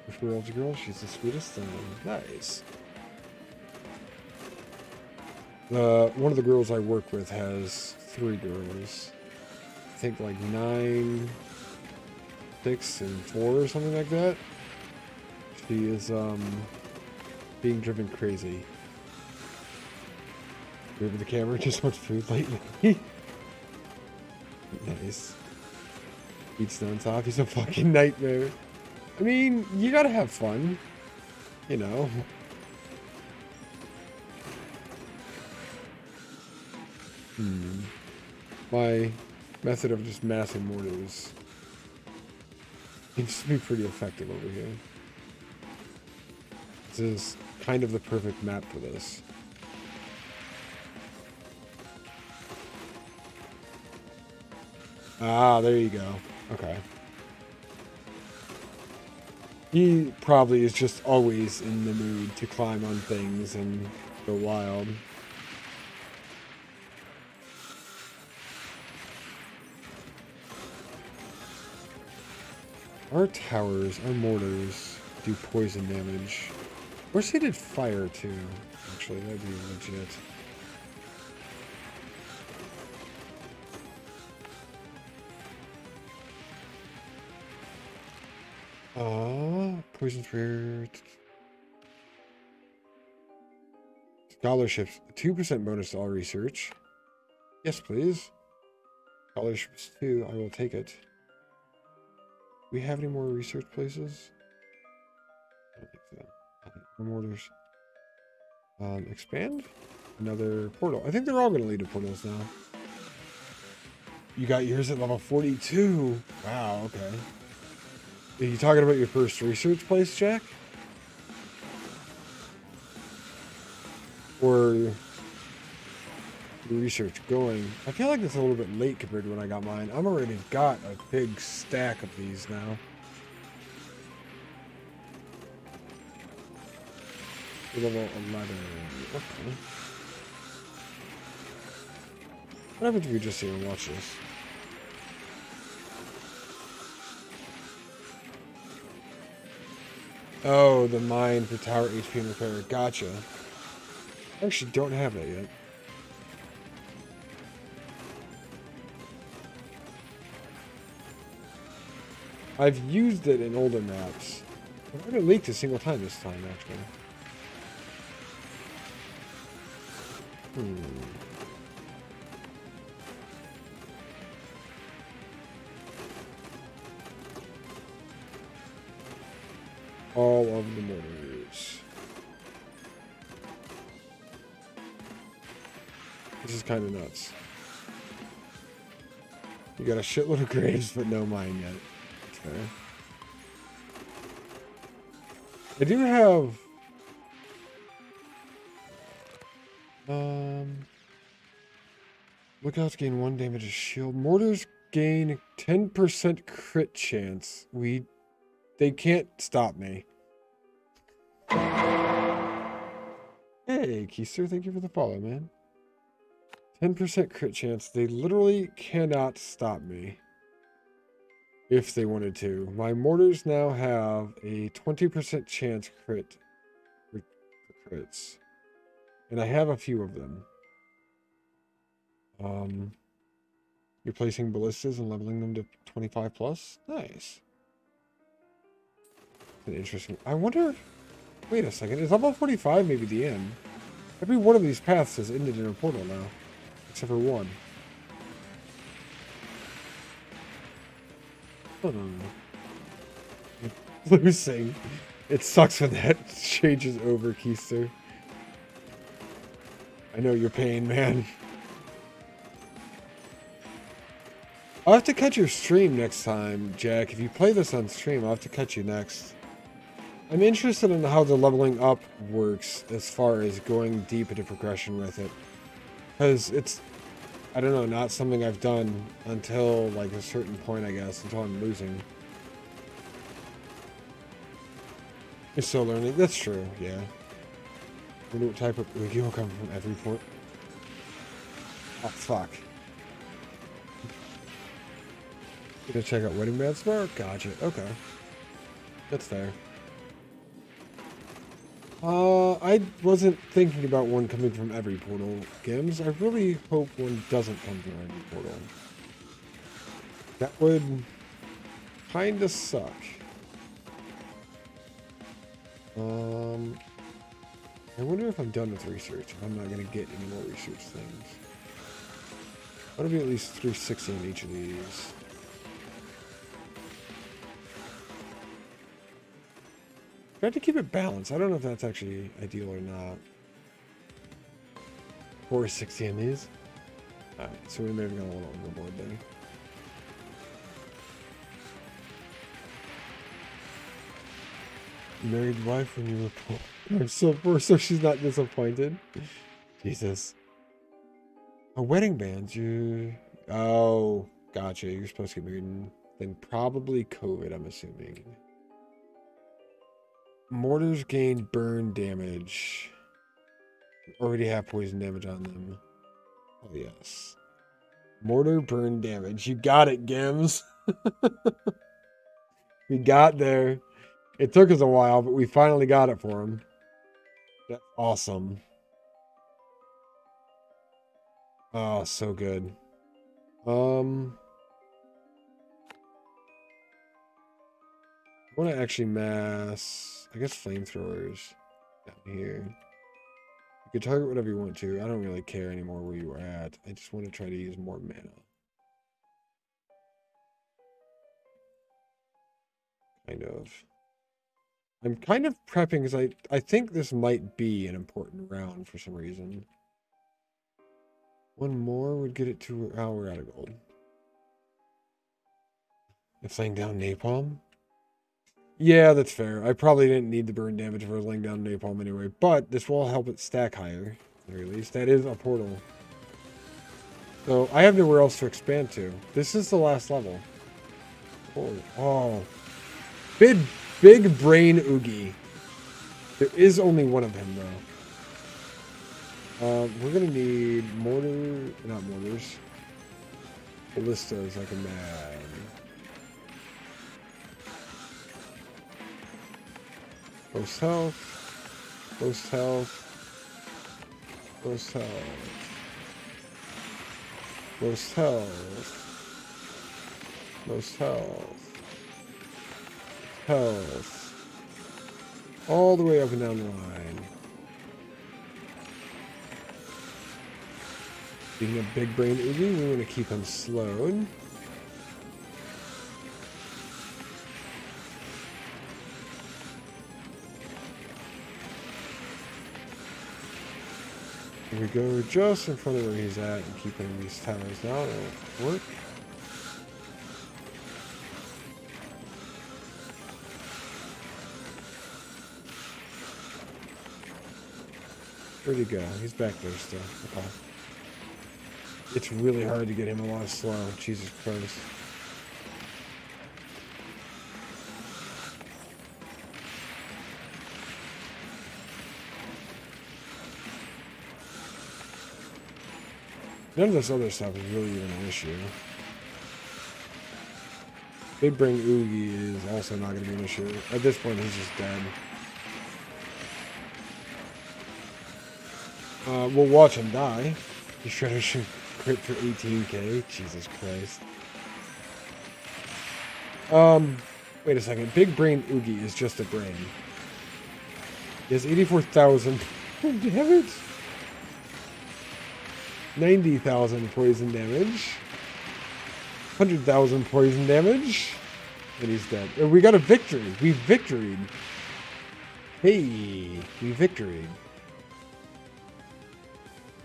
If we older girl, she's the sweetest thing. Nice. The, one of the girls I work with has three girls. I think like nine, six, and four or something like that. She is um, being driven crazy. Moving the camera, just wants food lately. Nice. Eats nonstop. He's a fucking nightmare. I mean, you gotta have fun, you know. Hmm. My method of just massing mortars seems to be pretty effective over here. This is kind of the perfect map for this. Ah, there you go. Okay. He probably is just always in the mood to climb on things and go wild. Our towers, our mortars, do poison damage. Or she did fire too. Actually, that'd be legit. Uh, poison's rare. Scholarships. two percent bonus to all research. Yes, please. Scholarships too. I will take it. We have any more research places? I don't think so. More orders. Um, expand? Another portal. I think they're all going to lead to portals now. You got yours at level forty-two. Wow, okay. Are you talking about your first research place, Jack? Or research going. I feel like it's a little bit late compared to when I got mine. I'm already got a big stack of these now. Level eleven. Okay. What happens if you just sit and watch this? Oh, the mine for tower H P and repair. Gotcha. I actually don't have that yet. I've used it in older maps. I haven't leaked a single time this time, actually. Hmm. All of the mortars. This is kind of nuts. You got a shitload of graves, but no mine yet. I do have um lookouts gain one damage to shield. Mortars gain ten percent crit chance. We they can't stop me. Hey Keister, thank you for the follow, man. ten percent crit chance. They literally cannot stop me. If they wanted to. My mortars now have a twenty percent chance crit for crits. And I have a few of them. Um, you're placing ballistas and leveling them to twenty-five plus? Nice. An interesting... I wonder... Wait a second. Is level forty-five maybe the end? Every one of these paths has ended in a portal now. Except for one. Losing. It sucks when that changes over, Keister. I know your pain, man. I'll have to catch your stream next time, Jack. If you play this on stream, I'll have to catch you next. I'm interested in how the leveling up works as far as going deep into progression with it. Because it's, I don't know, not something I've done until like a certain point, I guess, until I'm losing. You're still learning. That's true, yeah. I wonder what type of Ugi will come from every port. Oh, fuck. I'm gonna check out Wedding Band Smart? Gotcha. Okay. That's there. Uh, I wasn't thinking about one coming from every portal, Gims. I really hope one doesn't come from every portal. That would kinda suck. Um, I wonder if I'm done with research, if I'm not gonna get any more research things. That'll be at least three sixty on each of these. I have to keep it balanced. I don't know if that's actually ideal or not. four sixty in these. All right, so we may have gone a little overboard there. Married wife when you were poor. I'm so poor, so she's not disappointed. Jesus. A wedding band. You. Oh, gotcha. You're supposed to get married in, then probably COVID. I'm assuming. Mortars gain burn damage. Already have poison damage on them. Oh, yes. Mortar burn damage. You got it, Gims. We got there. It took us a while, but we finally got it for him. That's awesome. Oh, so good. Um... I want to actually mass, I guess, flamethrowers down here. You can target whatever you want to. I don't really care anymore where you are at. I just want to try to use more mana. Kind of. I'm kind of prepping because I, I think this might be an important round for some reason. One more would get it to, oh, we're out of gold. It's laying down napalm. Yeah, that's fair. I probably didn't need the burn damage if I was laying down napalm anyway, but this will help it stack higher, at the very least. That is a portal. So I have nowhere else to expand to. This is the last level. Oh, oh. Big, big brain Oogie. There is only one of him, though. Uh, we're going to need mortar, not mortars. Ballistas like a man. Post health, post health, post health, post health, post health, health, all the way up and down the line. Being a big brain Uzi, we want to keep him slowed. We go just in front of where he's at and keep hitting these towers down. It'll work. Where'd he go? He's back there still. Okay. It's really hard to get him a lot slow. Jesus Christ. None of this other stuff is really even an issue. Big brain Oogie is also not going to be an issue. At this point, he's just dead. Uh, we'll watch him die. He should have shoot crit for eighteen K. Jesus Christ. Um, wait a second. Big brain Oogie is just a brain. He has eighty-four thousand damage. ninety thousand poison damage. one hundred thousand poison damage. And he's dead. And we got a victory. We victoried. Hey, we victoried.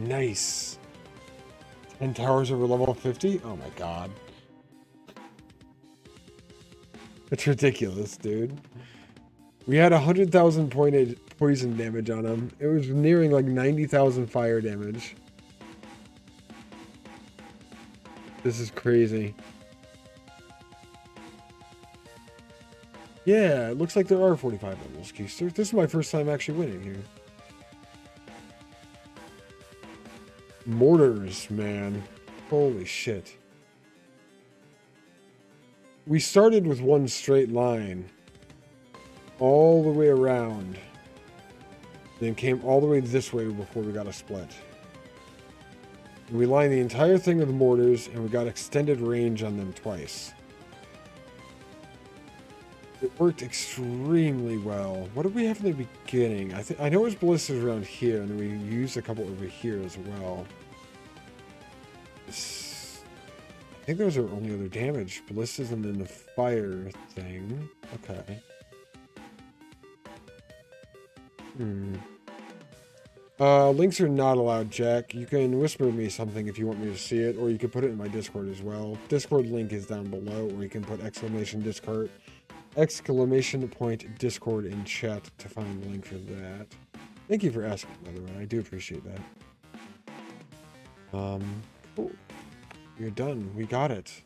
Nice. ten towers over level fifty? Oh my god. That's ridiculous, dude. We had one hundred thousand point poison damage on him. It was nearing like ninety thousand fire damage. This is crazy. Yeah, it looks like there are forty-five levels, Keister. This is my first time actually winning here. Mortars, man. Holy shit. We started with one straight line all the way around, then came all the way this way before we got a split. We lined the entire thing with mortars, and we got extended range on them twice. It worked extremely well. What did we have in the beginning? I think I know it was ballistas around here, and then we used a couple over here as well. This, I think those are only other damage. Ballistas and then the fire thing. Okay. Hmm. Uh, links are not allowed, Jack. You can whisper me something if you want me to see it, or you can put it in my Discord as well. Discord link is down below, or you can put exclamation Discord. Exclamation point Discord in chat to find the link for that. Thank you for asking, by the way. I do appreciate that. Um, cool. You're done. We got it.